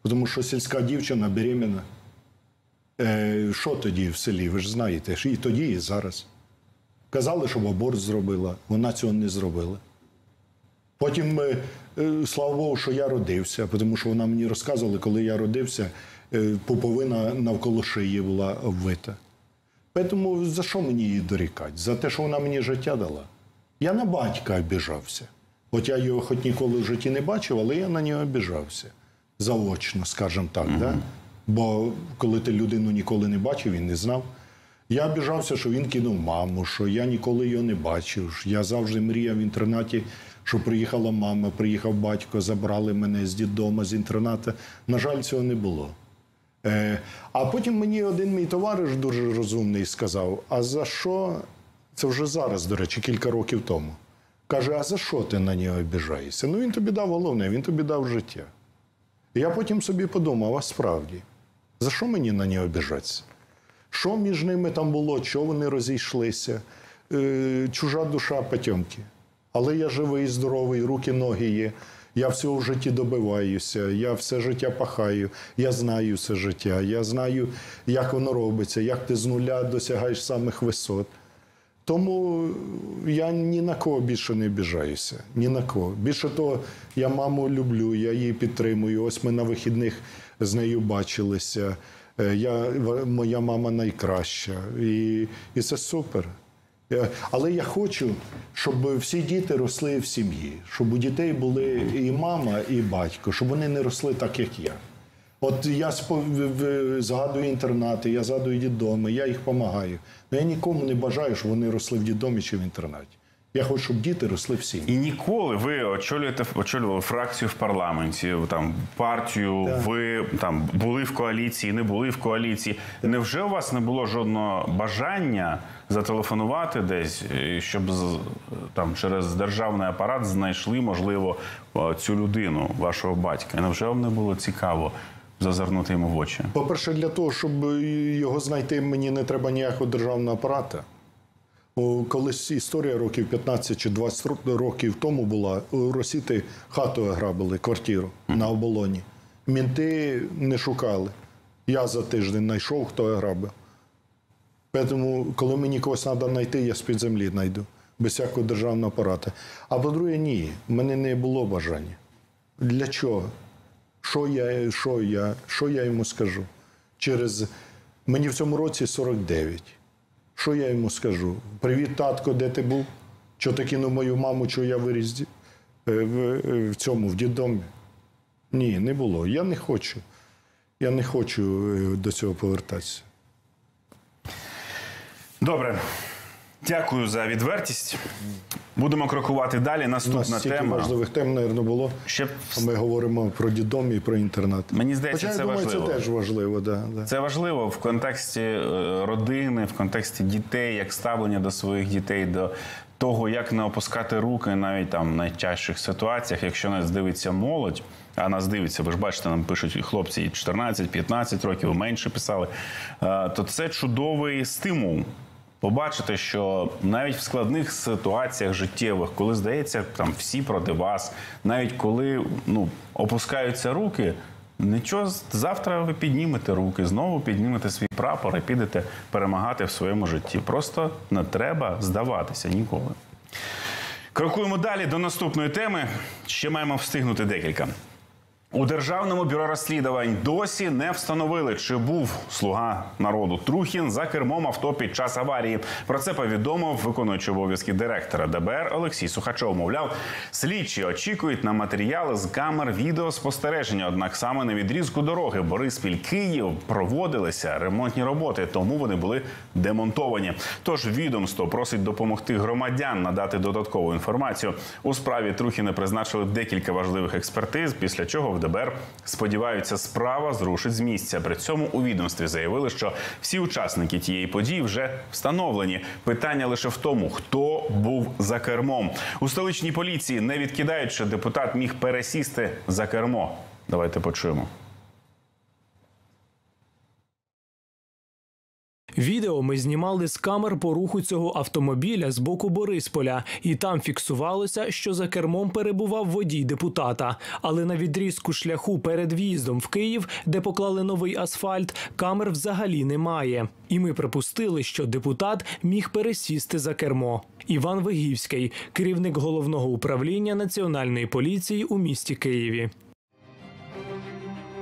Тому що сільська дівчина беременна. Що тоді в селі, ви ж знаєте, і тоді, і зараз. Казали, щоб аборт зробила, вона цього не зробила. Потім, слава Богу, що я родився, тому що вона мені розказувала, коли я родився, пуповина навколо шиї була обвита. Тому за що мені її дорікати? За те, що вона мені життя дала. Я на батька обіжався. От я його хоч ніколи в житті не бачив, але я на нього обіжався. Заочно, скажімо так. Mm-hmm. Да? Бо коли ти людину ніколи не бачив і не знав, я обіжався, що він кинув маму, що я ніколи його не бачив, що я завжди мріяв в інтернаті, що приїхала мама, приїхав батько, забрали мене з дитдому, з інтернату. На жаль, цього не було. А потім мені один мій товариш дуже розумний сказав, а за що, це вже зараз, до речі, кілька років тому, каже, а за що ти на нього обіжаєшся? Ну він тобі дав головне, він тобі дав життя. І я потім собі подумав, а справді, за що мені на нього обіжатися? Що між ними там було, чого вони розійшлися? Чужа душа потьомки. Але я живий, здоровий, руки, ноги є. Я всього в житті добиваюся, я все життя пахаю, я знаю це життя, я знаю, як воно робиться, як ти з нуля досягаєш самих висот. Тому я ні на кого більше не обіжаюся, ні на кого. Більше того, я маму люблю, я її підтримую, ось ми на вихідних з нею бачилися, моя мама найкраща, і це супер. Але я хочу, щоб всі діти росли в сім'ї, щоб у дітей були і мама, і батько, щоб вони не росли так, як я. От я згадую інтернати, я згадую дитдоми, я їх допомагаю. Но я нікому не бажаю, щоб вони росли в дитдомі чи в інтернаті. Я хочу, щоб діти росли в сім'ї. І ніколи ви очолювали фракцію в парламенті, там, партію, так. Ви там, були в коаліції, не були в коаліції. Так. Невже у вас не було жодного бажання зателефонувати десь, щоб там, через державний апарат знайшли, можливо, цю людину, вашого батька? Невже вам не було цікаво зазирнути йому в очі? По-перше, для того, щоб його знайти, мені не треба ніякого державного апарата. Колись історія років 15 чи 20 років тому була, росіяни хату ограбили, квартиру на оболоні. Мінти не шукали. Я за тиждень знайшов, хто ограбив. Тому, коли мені когось треба знайти, я з-під землі знайду, без всякого державного апарату. А по-друге, ні, в мене не було бажання. Для чого? Що я йому скажу? Мені в цьому році 49. Що я йому скажу? Привіт, татко, де ти був? Чого ти кинув мою маму, чого я виріс в дитдомі? Ні, не було. Я не хочу. Я не хочу до цього повертатися. Добре. Дякую за відвертість. Будемо крокувати далі. Наступна тема. У нас стільки важливих тем, мабуть, було. Ми говоримо про дитдом і про інтернат. Мені здається, це важливо. Хоча, я думаю, це теж важливо. Да. Це важливо в контексті родини, в контексті дітей, як ставлення до своїх дітей, до того, як не опускати руки навіть там в найтяжчих ситуаціях, якщо нас дивиться молодь, а нас дивиться, ви ж бачите, нам пишуть хлопці 14-15 років, менше писали, то це чудовий стимул. побачите, що навіть в складних ситуаціях життєвих, коли, здається, там всі проти вас, навіть коли опускаються руки, нічого, завтра ви піднімете руки, знову піднімете свій прапор і підете перемагати в своєму житті. Просто не треба здаватися ніколи. Крокуємо далі до наступної теми. Ще маємо встигнути декілька. У Державному бюро розслідувань досі не встановили, чи був слуга народу Трухін за кермом авто під час аварії. Про це повідомив виконуючий обов'язки директора ДБР Олексій Сухачов. Мовляв, слідчі очікують на матеріали з камер відеоспостереження. Однак саме на відрізку дороги Бориспіль-Київ проводилися ремонтні роботи, тому вони були демонтовані. Тож відомство просить допомогти громадян надати додаткову інформацію. У справі Трухіна призначили декілька важливих експертиз, після чого ДБР сподіваються, справа зрушить з місця. При цьому у відомстві заявили, що всі учасники тієї події вже встановлені. Питання лише в тому, хто був за кермом. У столичній поліції не відкидають, що депутат міг пересісти за кермо. Давайте почуємо. Відео ми знімали з камер по руху цього автомобіля з боку Борисполя. І там фіксувалося, що за кермом перебував водій депутата. Але на відрізку шляху перед в'їздом в Київ, де поклали новий асфальт, камер взагалі немає. І ми припустили, що депутат міг пересісти за кермо. Іван Вигівський, керівник Головного управління Національної поліції у місті Києві.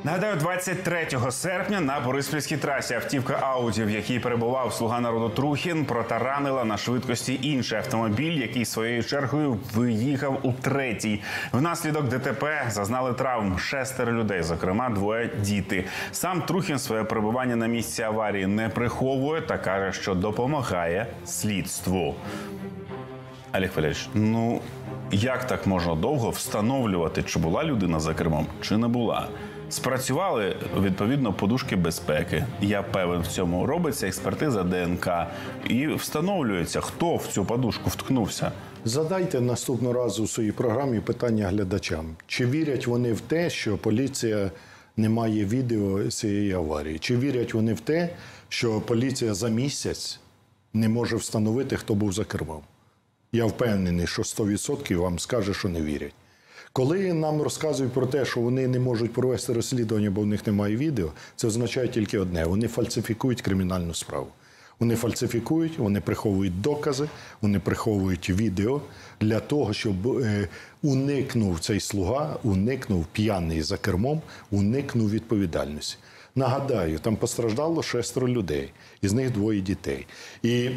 Нагадаю, 23 серпня на Бориспільській трасі автівка «Ауді», в якій перебував слуга народу Трухін, протаранила на швидкості інший автомобіль, який своєю чергою виїхав у третій. Внаслідок ДТП зазнали травм 6 людей, зокрема 2 діти. Сам Трухін своє перебування на місці аварії не приховує та каже, що допомагає слідству. Олег Валерійович, як так можна довго встановлювати, чи була людина за кермом, чи не була? Спрацювали, відповідно, подушки безпеки. Я певен в цьому. Робиться експертиза ДНК і встановлюється, хто в цю подушку вткнувся. Задайте наступного разу у своїй програмі питання глядачам. Чи вірять вони в те, що поліція не має відео цієї аварії? Чи вірять вони в те, що поліція за місяць не може встановити, хто був за кермом? Я впевнений, що 100% вам скаже, що не вірять. Коли нам розказують про те, що вони не можуть провести розслідування, бо в них немає відео, це означає тільки одне – вони фальсифікують кримінальну справу. Вони фальсифікують, вони приховують докази, вони приховують відео для того, щоб уникнув цей слуга, уникнув п'яний за кермом, уникнув відповідальності. Нагадаю, там постраждало 6 людей, із них 2 дітей. І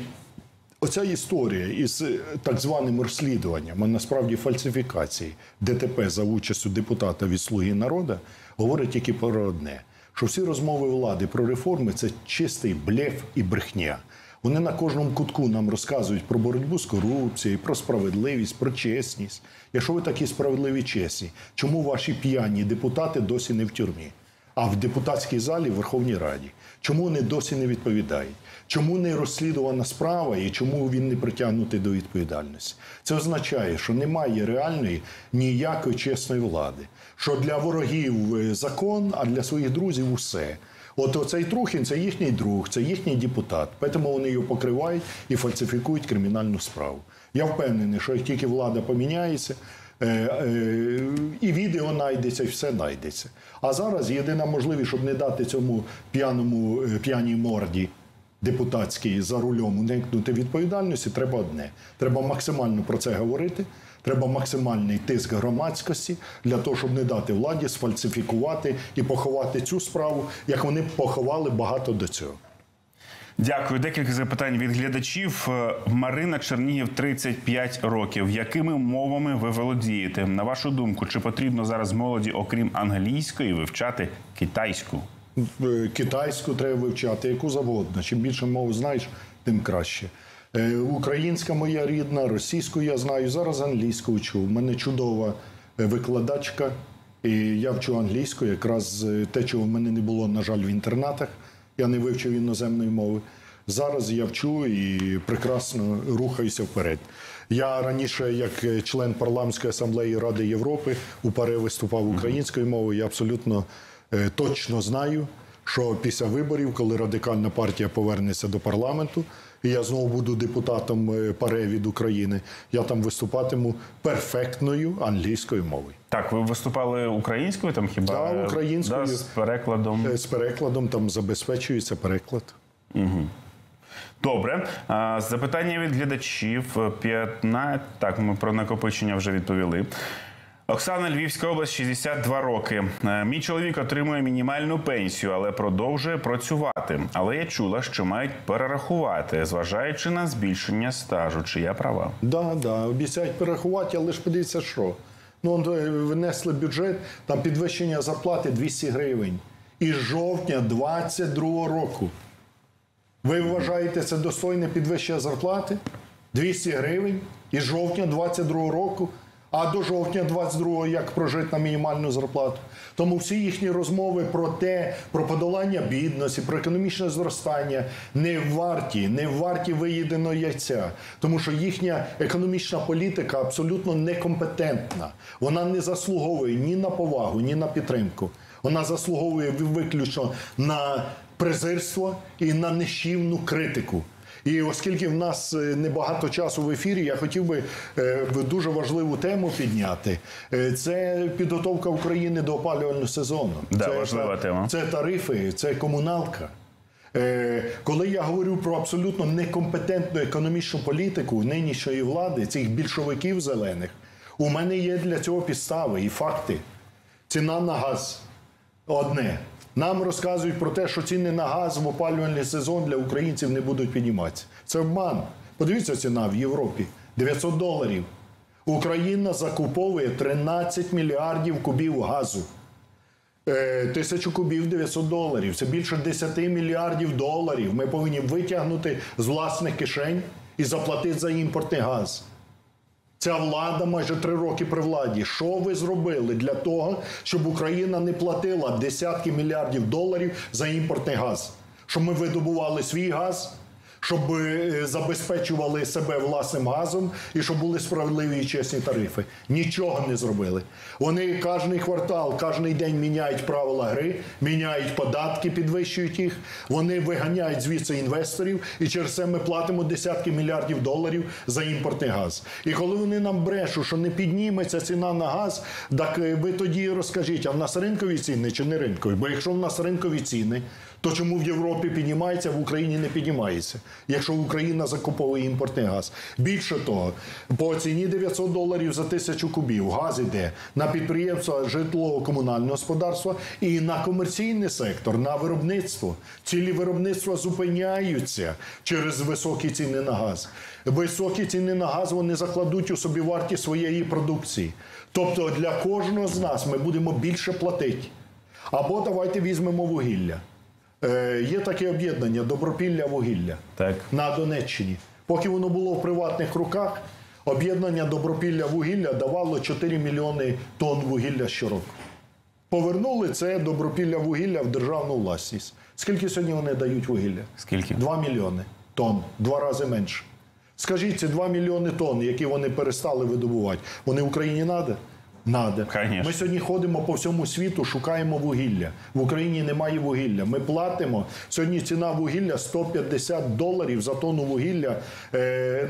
оця історія із так званим розслідуванням, а насправді фальсифікації ДТП за участю депутата від «Слуги народу» говорить тільки про одне, що всі розмови влади про реформи – це чистий блеф і брехня. Вони на кожному кутку нам розказують про боротьбу з корупцією, про справедливість, про чесність. Якщо ви такі справедливі і чесні, чому ваші п'яні депутати досі не в тюрмі, а в депутатській залі в Верховній Раді? Чому вони досі не відповідають? Чому не розслідувана справа і чому він не притягнутий до відповідальності? Це означає, що немає реальної ніякої чесної влади. Що для ворогів закон, а для своїх друзів усе. От оцей Трухін – це їхній друг, це їхній депутат. Тому вони його покривають і фальсифікують кримінальну справу. Я впевнений, що як тільки влада поміняється, і відео знайдеться, і все знайдеться. А зараз єдина можливість, щоб не дати цьому п'яній морді депутатській за рулем уникнути відповідальності, треба одне. Треба максимально про це говорити, треба максимальний тиск громадськості для того, щоб не дати владі сфальсифікувати і поховати цю справу, як вони поховали багато до цього. Дякую. Декілька запитань від глядачів. Марина, Чернігів, 35 років. Якими мовами ви володієте? На вашу думку, чи потрібно зараз молоді, окрім англійської, вивчати китайську? Китайську треба вивчати, яку завгодно. Чим більше мов знаєш, тим краще. Українська моя рідна, російську я знаю, зараз англійську вчу. У мене чудова викладачка, і я вчу англійську, якраз те, чого в мене не було, на жаль, в інтернатах. Я не вивчив іноземної мови. Зараз я вчу і прекрасно рухаюся вперед. Я раніше, як член парламентської асамблеї Ради Європи, у ПАРЄ виступав українською мовою. Я абсолютно точно знаю, що після виборів, коли Радикальна партія повернеться до парламенту, і я знову буду депутатом ПАРЄ від України, я там виступатиму перфектною англійською мовою. Так, ви виступали українською там хіба? Так, да, українською. Да, з перекладом. З перекладом, там забезпечується переклад. Угу. Добре. Запитання від глядачів. Так, ми про накопичення вже відповіли. Оксана, Львівська область, 62 роки. Мій чоловік отримує мінімальну пенсію, але продовжує працювати. Але я чула, що мають перерахувати, зважаючи на збільшення стажу. Чи я права? Так, так, обіцяють перерахувати, але ж подивіться, що. Ну, внесли бюджет, там підвищення зарплати 200 гривень. Із жовтня 2022 року. Ви вважаєте, це достойне підвищення зарплати? 200 гривень із жовтня 2022 року? А до жовтня 22-го як прожити на мінімальну зарплату. Тому всі їхні розмови про подолання бідності, про економічне зростання не варті виїденого яйця. Тому що їхня економічна політика абсолютно некомпетентна. Вона не заслуговує ні на повагу, ні на підтримку. Вона заслуговує виключно на презирство і на нищівну критику. І оскільки в нас небагато часу в ефірі, я хотів би дуже важливу тему підняти. Це підготовка України до опалювального сезону. Да, це важлива тема. Це тарифи, це комуналка. Коли я говорю про абсолютно некомпетентну економічну політику нинішньої влади, цих більшовиків зелених, у мене є для цього підстави і факти. Ціна на газ одне. Нам розказують про те, що ціни на газ в опалювальний сезон для українців не будуть підніматися. Це обман. Подивіться, ціна в Європі – $900. Україна закуповує 13 мільярдів кубів газу. 1000 кубів – $900. Це більше 10 мільярдів доларів. Ми повинні витягнути з власних кишень і заплатити за імпортний газ. Ця влада майже 3 роки при владі. Що ви зробили для того, щоб Україна не платила десятки мільярдів доларів за імпортний газ? Щоб ми видобували свій газ, щоб забезпечували себе власним газом і щоб були справедливі і чесні тарифи. Нічого не зробили. Вони кожен квартал, кожен день міняють правила гри, міняють податки, підвищують їх. Вони виганяють звідси інвесторів і через це ми платимо десятки мільярдів доларів за імпортний газ. І коли вони нам брешуть, що не підніметься ціна на газ, так ви тоді розкажіть, а в нас ринкові ціни чи не ринкові? Бо якщо в нас ринкові ціни, то чому в Європі піднімається, а в Україні не піднімається, якщо Україна закуповує імпортний газ? Більше того, по ціні $900 за 1000 кубів газ йде на підприємства житлово-комунального господарства і на комерційний сектор, на виробництво. Цілі виробництва зупиняються через високі ціни на газ. Високі ціни на газ вони закладуть у собі вартість своєї продукції. Тобто для кожного з нас ми будемо більше платити. Або давайте візьмемо вугілля. Є таке об'єднання «Добропілля вугілля» на Донеччині. Поки воно було в приватних руках, об'єднання «Добропілля вугілля» давало 4 мільйони тонн вугілля щороку. Повернули це «Добропілля вугілля» в державну власність. Скільки сьогодні вони дають вугілля? Скільки? 2 мільйони тонн, 2 рази менше. Скажіть, ці 2 мільйони тонн, які вони перестали видобувати, вони Україні надо? Надо. Конечно. Ми сьогодні ходимо по всьому світу, шукаємо вугілля. В Україні немає вугілля. Ми платимо. Сьогодні ціна вугілля – $150 за тонну вугілля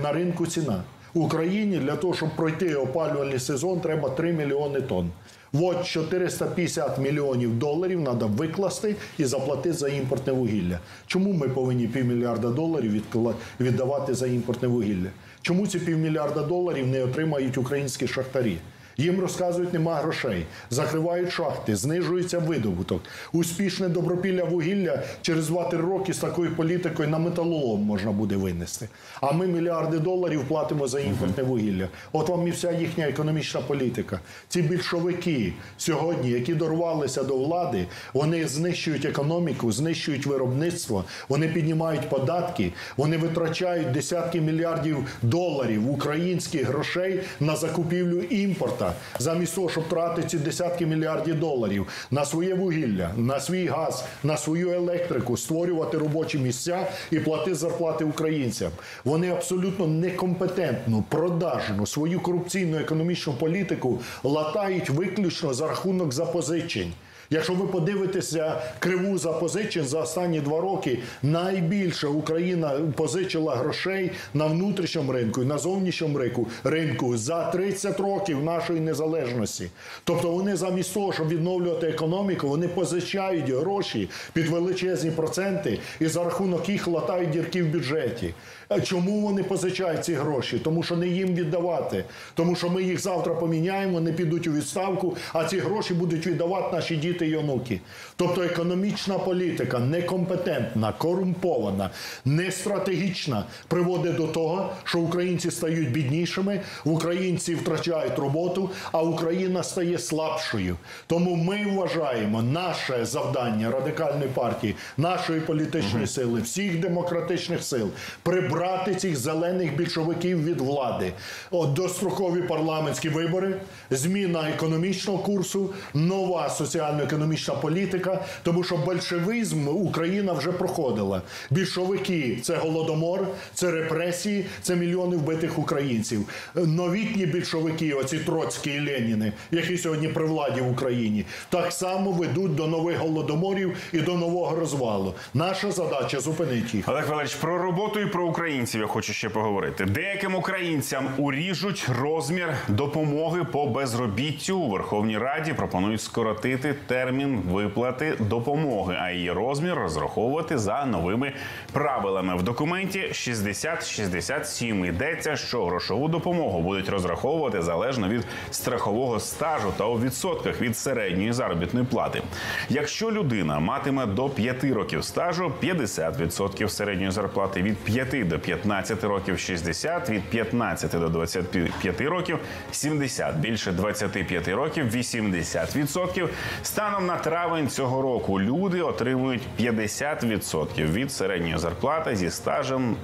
на ринку ціна. В Україні для того, щоб пройти опалювальний сезон, треба 3 мільйони тонн. От $450 мільйонів треба викласти і заплатити за імпортне вугілля. Чому ми повинні $1,5 мільярда віддавати за імпортне вугілля? Чому ці $1,5 мільярда не отримають українські шахтарі? Їм розказують, нема грошей, закривають шахти, знижується видобуток. Успішне Добропілля вугілля через 2-3 роки з такою політикою на металолом можна буде винести. А ми $мільярди платимо за імпортне вугілля. От вам і вся їхня економічна політика. Ці більшовики сьогодні, які дорвалися до влади, вони знищують економіку, знищують виробництво, вони піднімають податки, вони витрачають десятки мільярдів доларів українських грошей на закупівлю імпорта. Замість того, щоб тратити ці десятки мільярдів доларів на своє вугілля, на свій газ, на свою електрику, створювати робочі місця і платити зарплати українцям. Вони абсолютно некомпетентну, продажну, свою корупційну економічну політику латають виключно за рахунок запозичень. Якщо ви подивитеся криву запозичень за останні 2 роки, найбільше Україна позичила грошей на внутрішньому ринку і на зовнішньому ринку за 30 років нашої незалежності. Тобто вони замість того, щоб відновлювати економіку, вони позичають гроші під величезні проценти і за рахунок їх латають дірки в бюджеті. Чому вони позичають ці гроші? Тому що не їм віддавати. Тому що ми їх завтра поміняємо, вони підуть у відставку, а ці гроші будуть віддавати наші діти і онуки. Тобто економічна політика некомпетентна, корумпована, нестратегічна приводить до того, що українці стають біднішими, українці втрачають роботу, а Україна стає слабшою. Тому ми вважаємо, наше завдання Радикальної партії, нашої політичної сили, всіх демократичних сил – прибрати цих зелених більшовиків від влади. Дострокові парламентські вибори, зміна економічного курсу, нова соціально-економічна політика, тому що большевизм Україна вже проходила. Більшовики – це голодомор, це репресії, це мільйони вбитих українців. Новітні більшовики, оці троцькі і леніни, які сьогодні при владі в Україні, так само ведуть до нових голодоморів і до нового розвалу. Наша задача – зупинити їх. Олег Валерійович, про роботу і про українців я хочу ще поговорити. Деяким українцям уріжуть розмір допомоги по безробіттю. У Верховній Раді пропонують скоротити термін виплати допомоги, а її розмір розраховувати за новими правилами. В документі 60-67 йдеться, що грошову допомогу будуть розраховувати залежно від страхового стажу та у відсотках від середньої заробітної плати. Якщо людина матиме до 5 років стажу – 50% середньої зарплати, від 5 до 15 років – 60%, від 15 до 25 років – 70%, більше 25 років – 80%. Станом на травень цього року люди отримують 50% від середньої зарплати зі стажем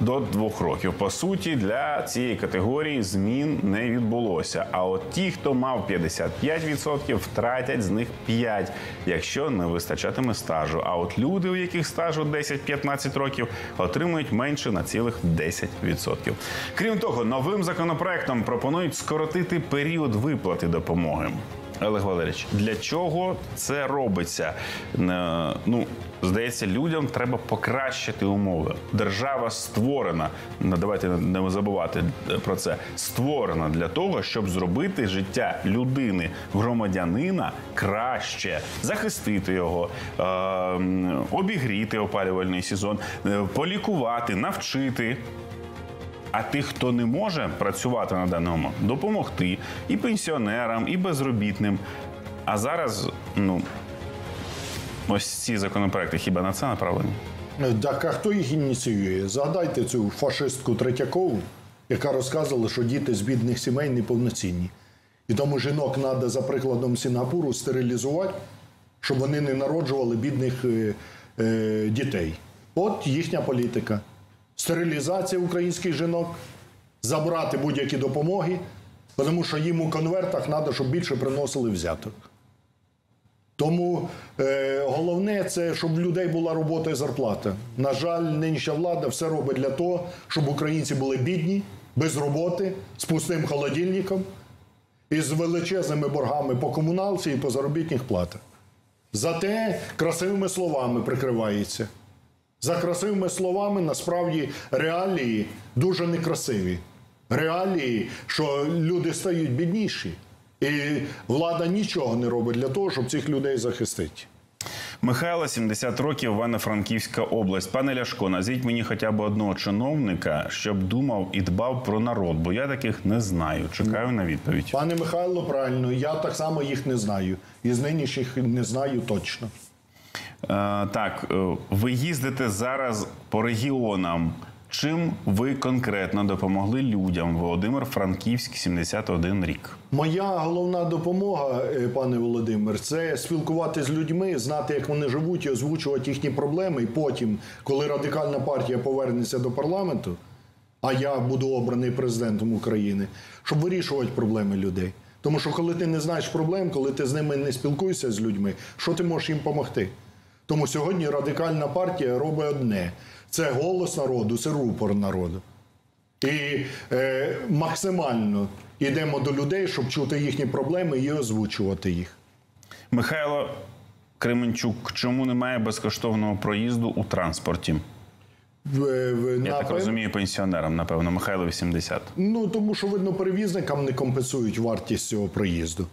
до 2 років. По суті, для цієї категорії змін не відбулося. А от ті, хто мав 55%, втратять з них 5, якщо не вистачатиме стажу. А от люди, у яких стажу 10-15 років, отримують менше на цілих 10%. Крім того, новим законопроектом пропонують скоротити період виплати допомоги. Олег Валерійович, для чого це робиться? Ну, здається, людям треба покращити умови. Держава створена, давайте не забувати про це, створена для того, щоб зробити життя людини, громадянина краще, захистити його, обігріти опалювальний сезон, полікувати, навчити. А тих, хто не може працювати на даному, допомогти і пенсіонерам, і безробітним. А зараз, ну, ось ці законопроекти хіба на це направлені? Так, а хто їх ініціює? Згадайте цю фашистку Третьякову, яка розказувала, що діти з бідних сімей неповноцінні. І тому жінок треба, за прикладом Сінгапуру, стерилізувати, щоб вони не народжували бідних дітей. От їхня політика. Стерилізація українських жінок, забрати будь-які допомоги, тому що їм у конвертах треба, щоб більше приносили взяток. Тому головне – це, щоб в людей була робота і зарплата. На жаль, нинішня влада все робить для того, щоб українці були бідні, без роботи, з пустим холодильником і з величезними боргами по комуналці і по заробітних платах. Зате красивими словами прикривається. За красивими словами, насправді, реалії дуже некрасиві. Реалії, що люди стають бідніші. І влада нічого не робить для того, щоб цих людей захистити. Михайло, 70 років, Івано-Франківська область. Пане Ляшко, назвіть мені хоча б одного чиновника, щоб думав і дбав про народ, бо я таких не знаю. Чекаю на відповідь. Пане Михайло, правильно, я так само їх не знаю. Із нинішніх не знаю точно. Так, ви їздите зараз по регіонам. Чим ви конкретно допомогли людям? Володимир, Франківськ, 71 рік. Моя головна допомога, пане Володимир, це спілкуватися з людьми, знати, як вони живуть, і озвучувати їхні проблеми. І потім, коли Радикальна партія повернеться до парламенту, а я буду обраний президентом України, щоб вирішувати проблеми людей. Тому що коли ти не знаєш проблем, коли ти з ними не спілкуєшся з людьми, що ти можеш їм допомогти? Тому сьогодні Радикальна партія робить одне – це голос народу, це рупор народу. І максимально йдемо до людей, щоб чути їхні проблеми і озвучувати їх. Михайло Кременчук, чому немає безкоштовного проїзду у транспорті? Я так розумію, пенсіонерам, напевно, Михайло 80. Ну, тому що, видно, перевізникам не компенсують вартість цього проїзду.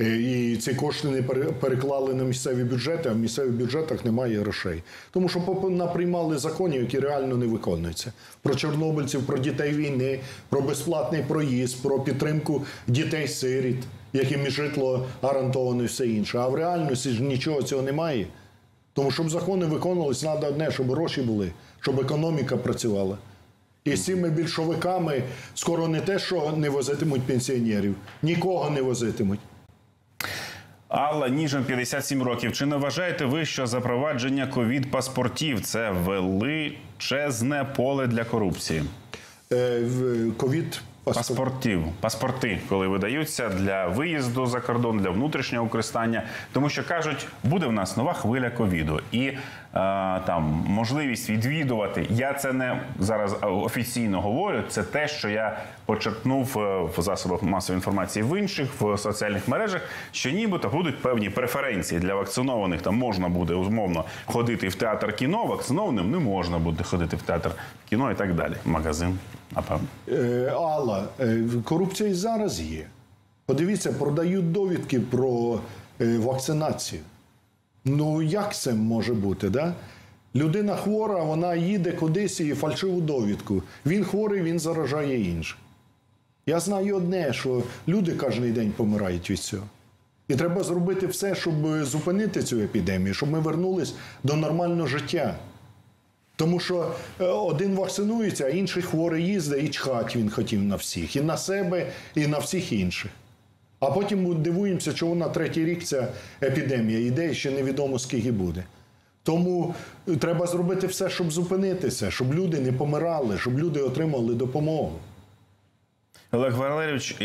І ці кошти не переклали на місцеві бюджети, а в місцевих бюджетах немає грошей. Тому що наприймали закони, які реально не виконуються. Про чорнобильців, про дітей війни, про безплатний проїзд, про підтримку дітей-сиріт, яким і житло гарантовано і все інше. А в реальності ж нічого цього немає. Тому, щоб закони виконувалися, треба одне, щоб гроші були, щоб економіка працювала. І з цими більшовиками скоро не те, що не возитимуть пенсіонерів, нікого не возитимуть. Алла Ніжин, 57 років. Чи не вважаєте ви, що запровадження ковід-паспортів – це величезне поле для корупції? Паспорти, коли видаються для виїзду за кордон, для внутрішнього використання. Тому що кажуть, буде в нас нова хвиля ковіду. І там можливість відвідувати. Я це не зараз офіційно говорю. Це те, що я почерпнув в засобах масової інформації, в інших, в соціальних мережах, що нібито будуть певні преференції для вакцинованих. Там можна буде, умовно, ходити в театр кіно, вакцинованим не можна буде ходити в театр кіно і так далі. Магазин. Алла, корупція і зараз є. Подивіться, продають довідки про вакцинацію. Ну, як це може бути, да? Людина хвора, вона їде кудись і фальшиву довідку. Він хворий, він заражає інших. Я знаю одне, що люди кожен день помирають від цього. І треба зробити все, щоб зупинити цю епідемію, щоб ми вернулись до нормального життя. Тому що один вакцинується, а інший хворий їздить і чхать він хотів на всіх. І на себе, і на всіх інших. А потім ми дивуємося, чого на третій рік ця епідемія йде, і ще невідомо скільки буде. Тому треба зробити все, щоб зупинитися, щоб люди не помирали, щоб люди отримали допомогу. Олег Валерійович,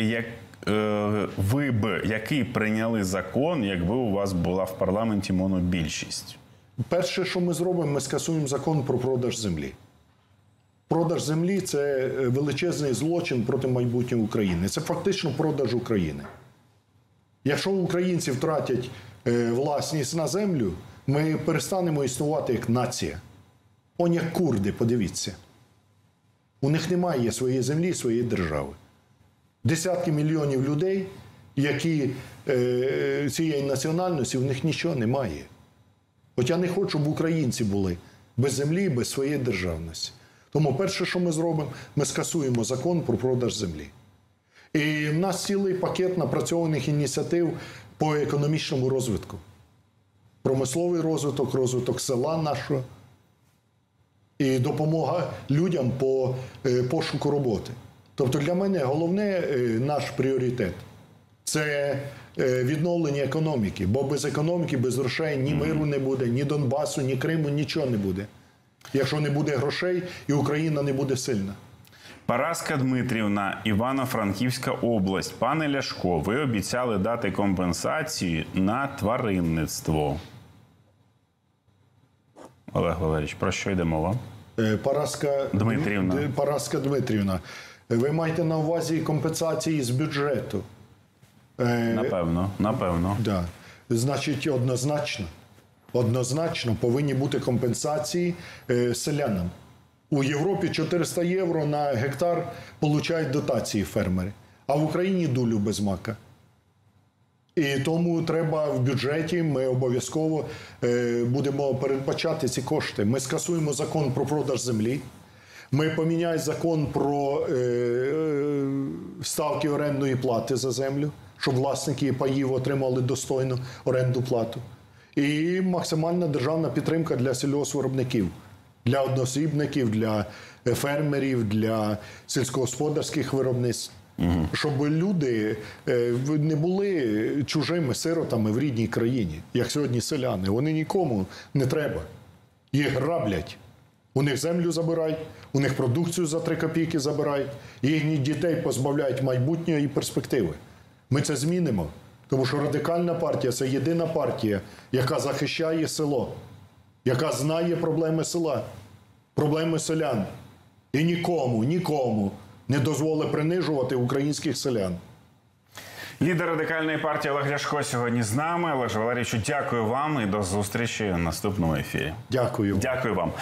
ви б який прийняли закон, якби у вас була в парламенті монобільшість? Перше, що ми зробимо, ми скасуємо закон про продаж землі. Продаж землі – це величезний злочин проти майбутнього України. Це фактично продаж України. Якщо українці втратять власність на землю, ми перестанемо існувати як нація. Он як курди, подивіться. У них немає своєї землі, своєї держави. Десятки мільйонів людей, які цієї національності, в них нічого немає. От я не хочу, щоб українці були без землі, без своєї державності. Тому перше, що ми зробимо, ми скасуємо закон про продаж землі. І в нас цілий пакет напрацьованих ініціатив по економічному розвитку. Промисловий розвиток, розвиток села нашого і допомога людям по пошуку роботи. Тобто для мене головне наш пріоритет – це відновлення економіки. Бо без економіки, без грошей ні миру не буде, ні Донбасу, ні Криму, нічого не буде. Якщо не буде грошей, і Україна не буде сильна. Параска Дмитрівна, Івано-Франківська область. Пане Ляшко, ви обіцяли дати компенсацію на тваринництво. Олег Валерійович, про що йде мова? Параска Дмитрівна, ви маєте на увазі компенсації з бюджету? Напевно. Да. Значить, однозначно повинні бути компенсації селянам. У Європі 400 євро на гектар отримують дотації фермери, а в Україні дулю без мака. І тому треба в бюджеті, ми обов'язково будемо передбачати ці кошти. Ми скасуємо закон про продаж землі, ми поміняємо закон про ставки орендної плати за землю, щоб власники паїв отримали достойну орендну плату. І максимальна державна підтримка для сільгоспвиробників, для одноосібників, для фермерів, для сільськогосподарських виробництв. Щоб люди не були чужими сиротами в рідній країні, як сьогодні селяни. Вони нікому не треба. Їх граблять. У них землю забирають, у них продукцію за 3 копійки забирають. Їхніх дітей позбавляють майбутнього і перспективи. Ми це змінимо. Тому що Радикальна партія – це єдина партія, яка захищає село, яка знає проблеми села, проблеми селян. І нікому не дозволить принижувати українських селян. Лідер Радикальної партії Олег Ляшко сьогодні з нами. Олеже Валерійовичу, дякую вам і до зустрічі в наступному ефірі. Дякую. Дякую вам.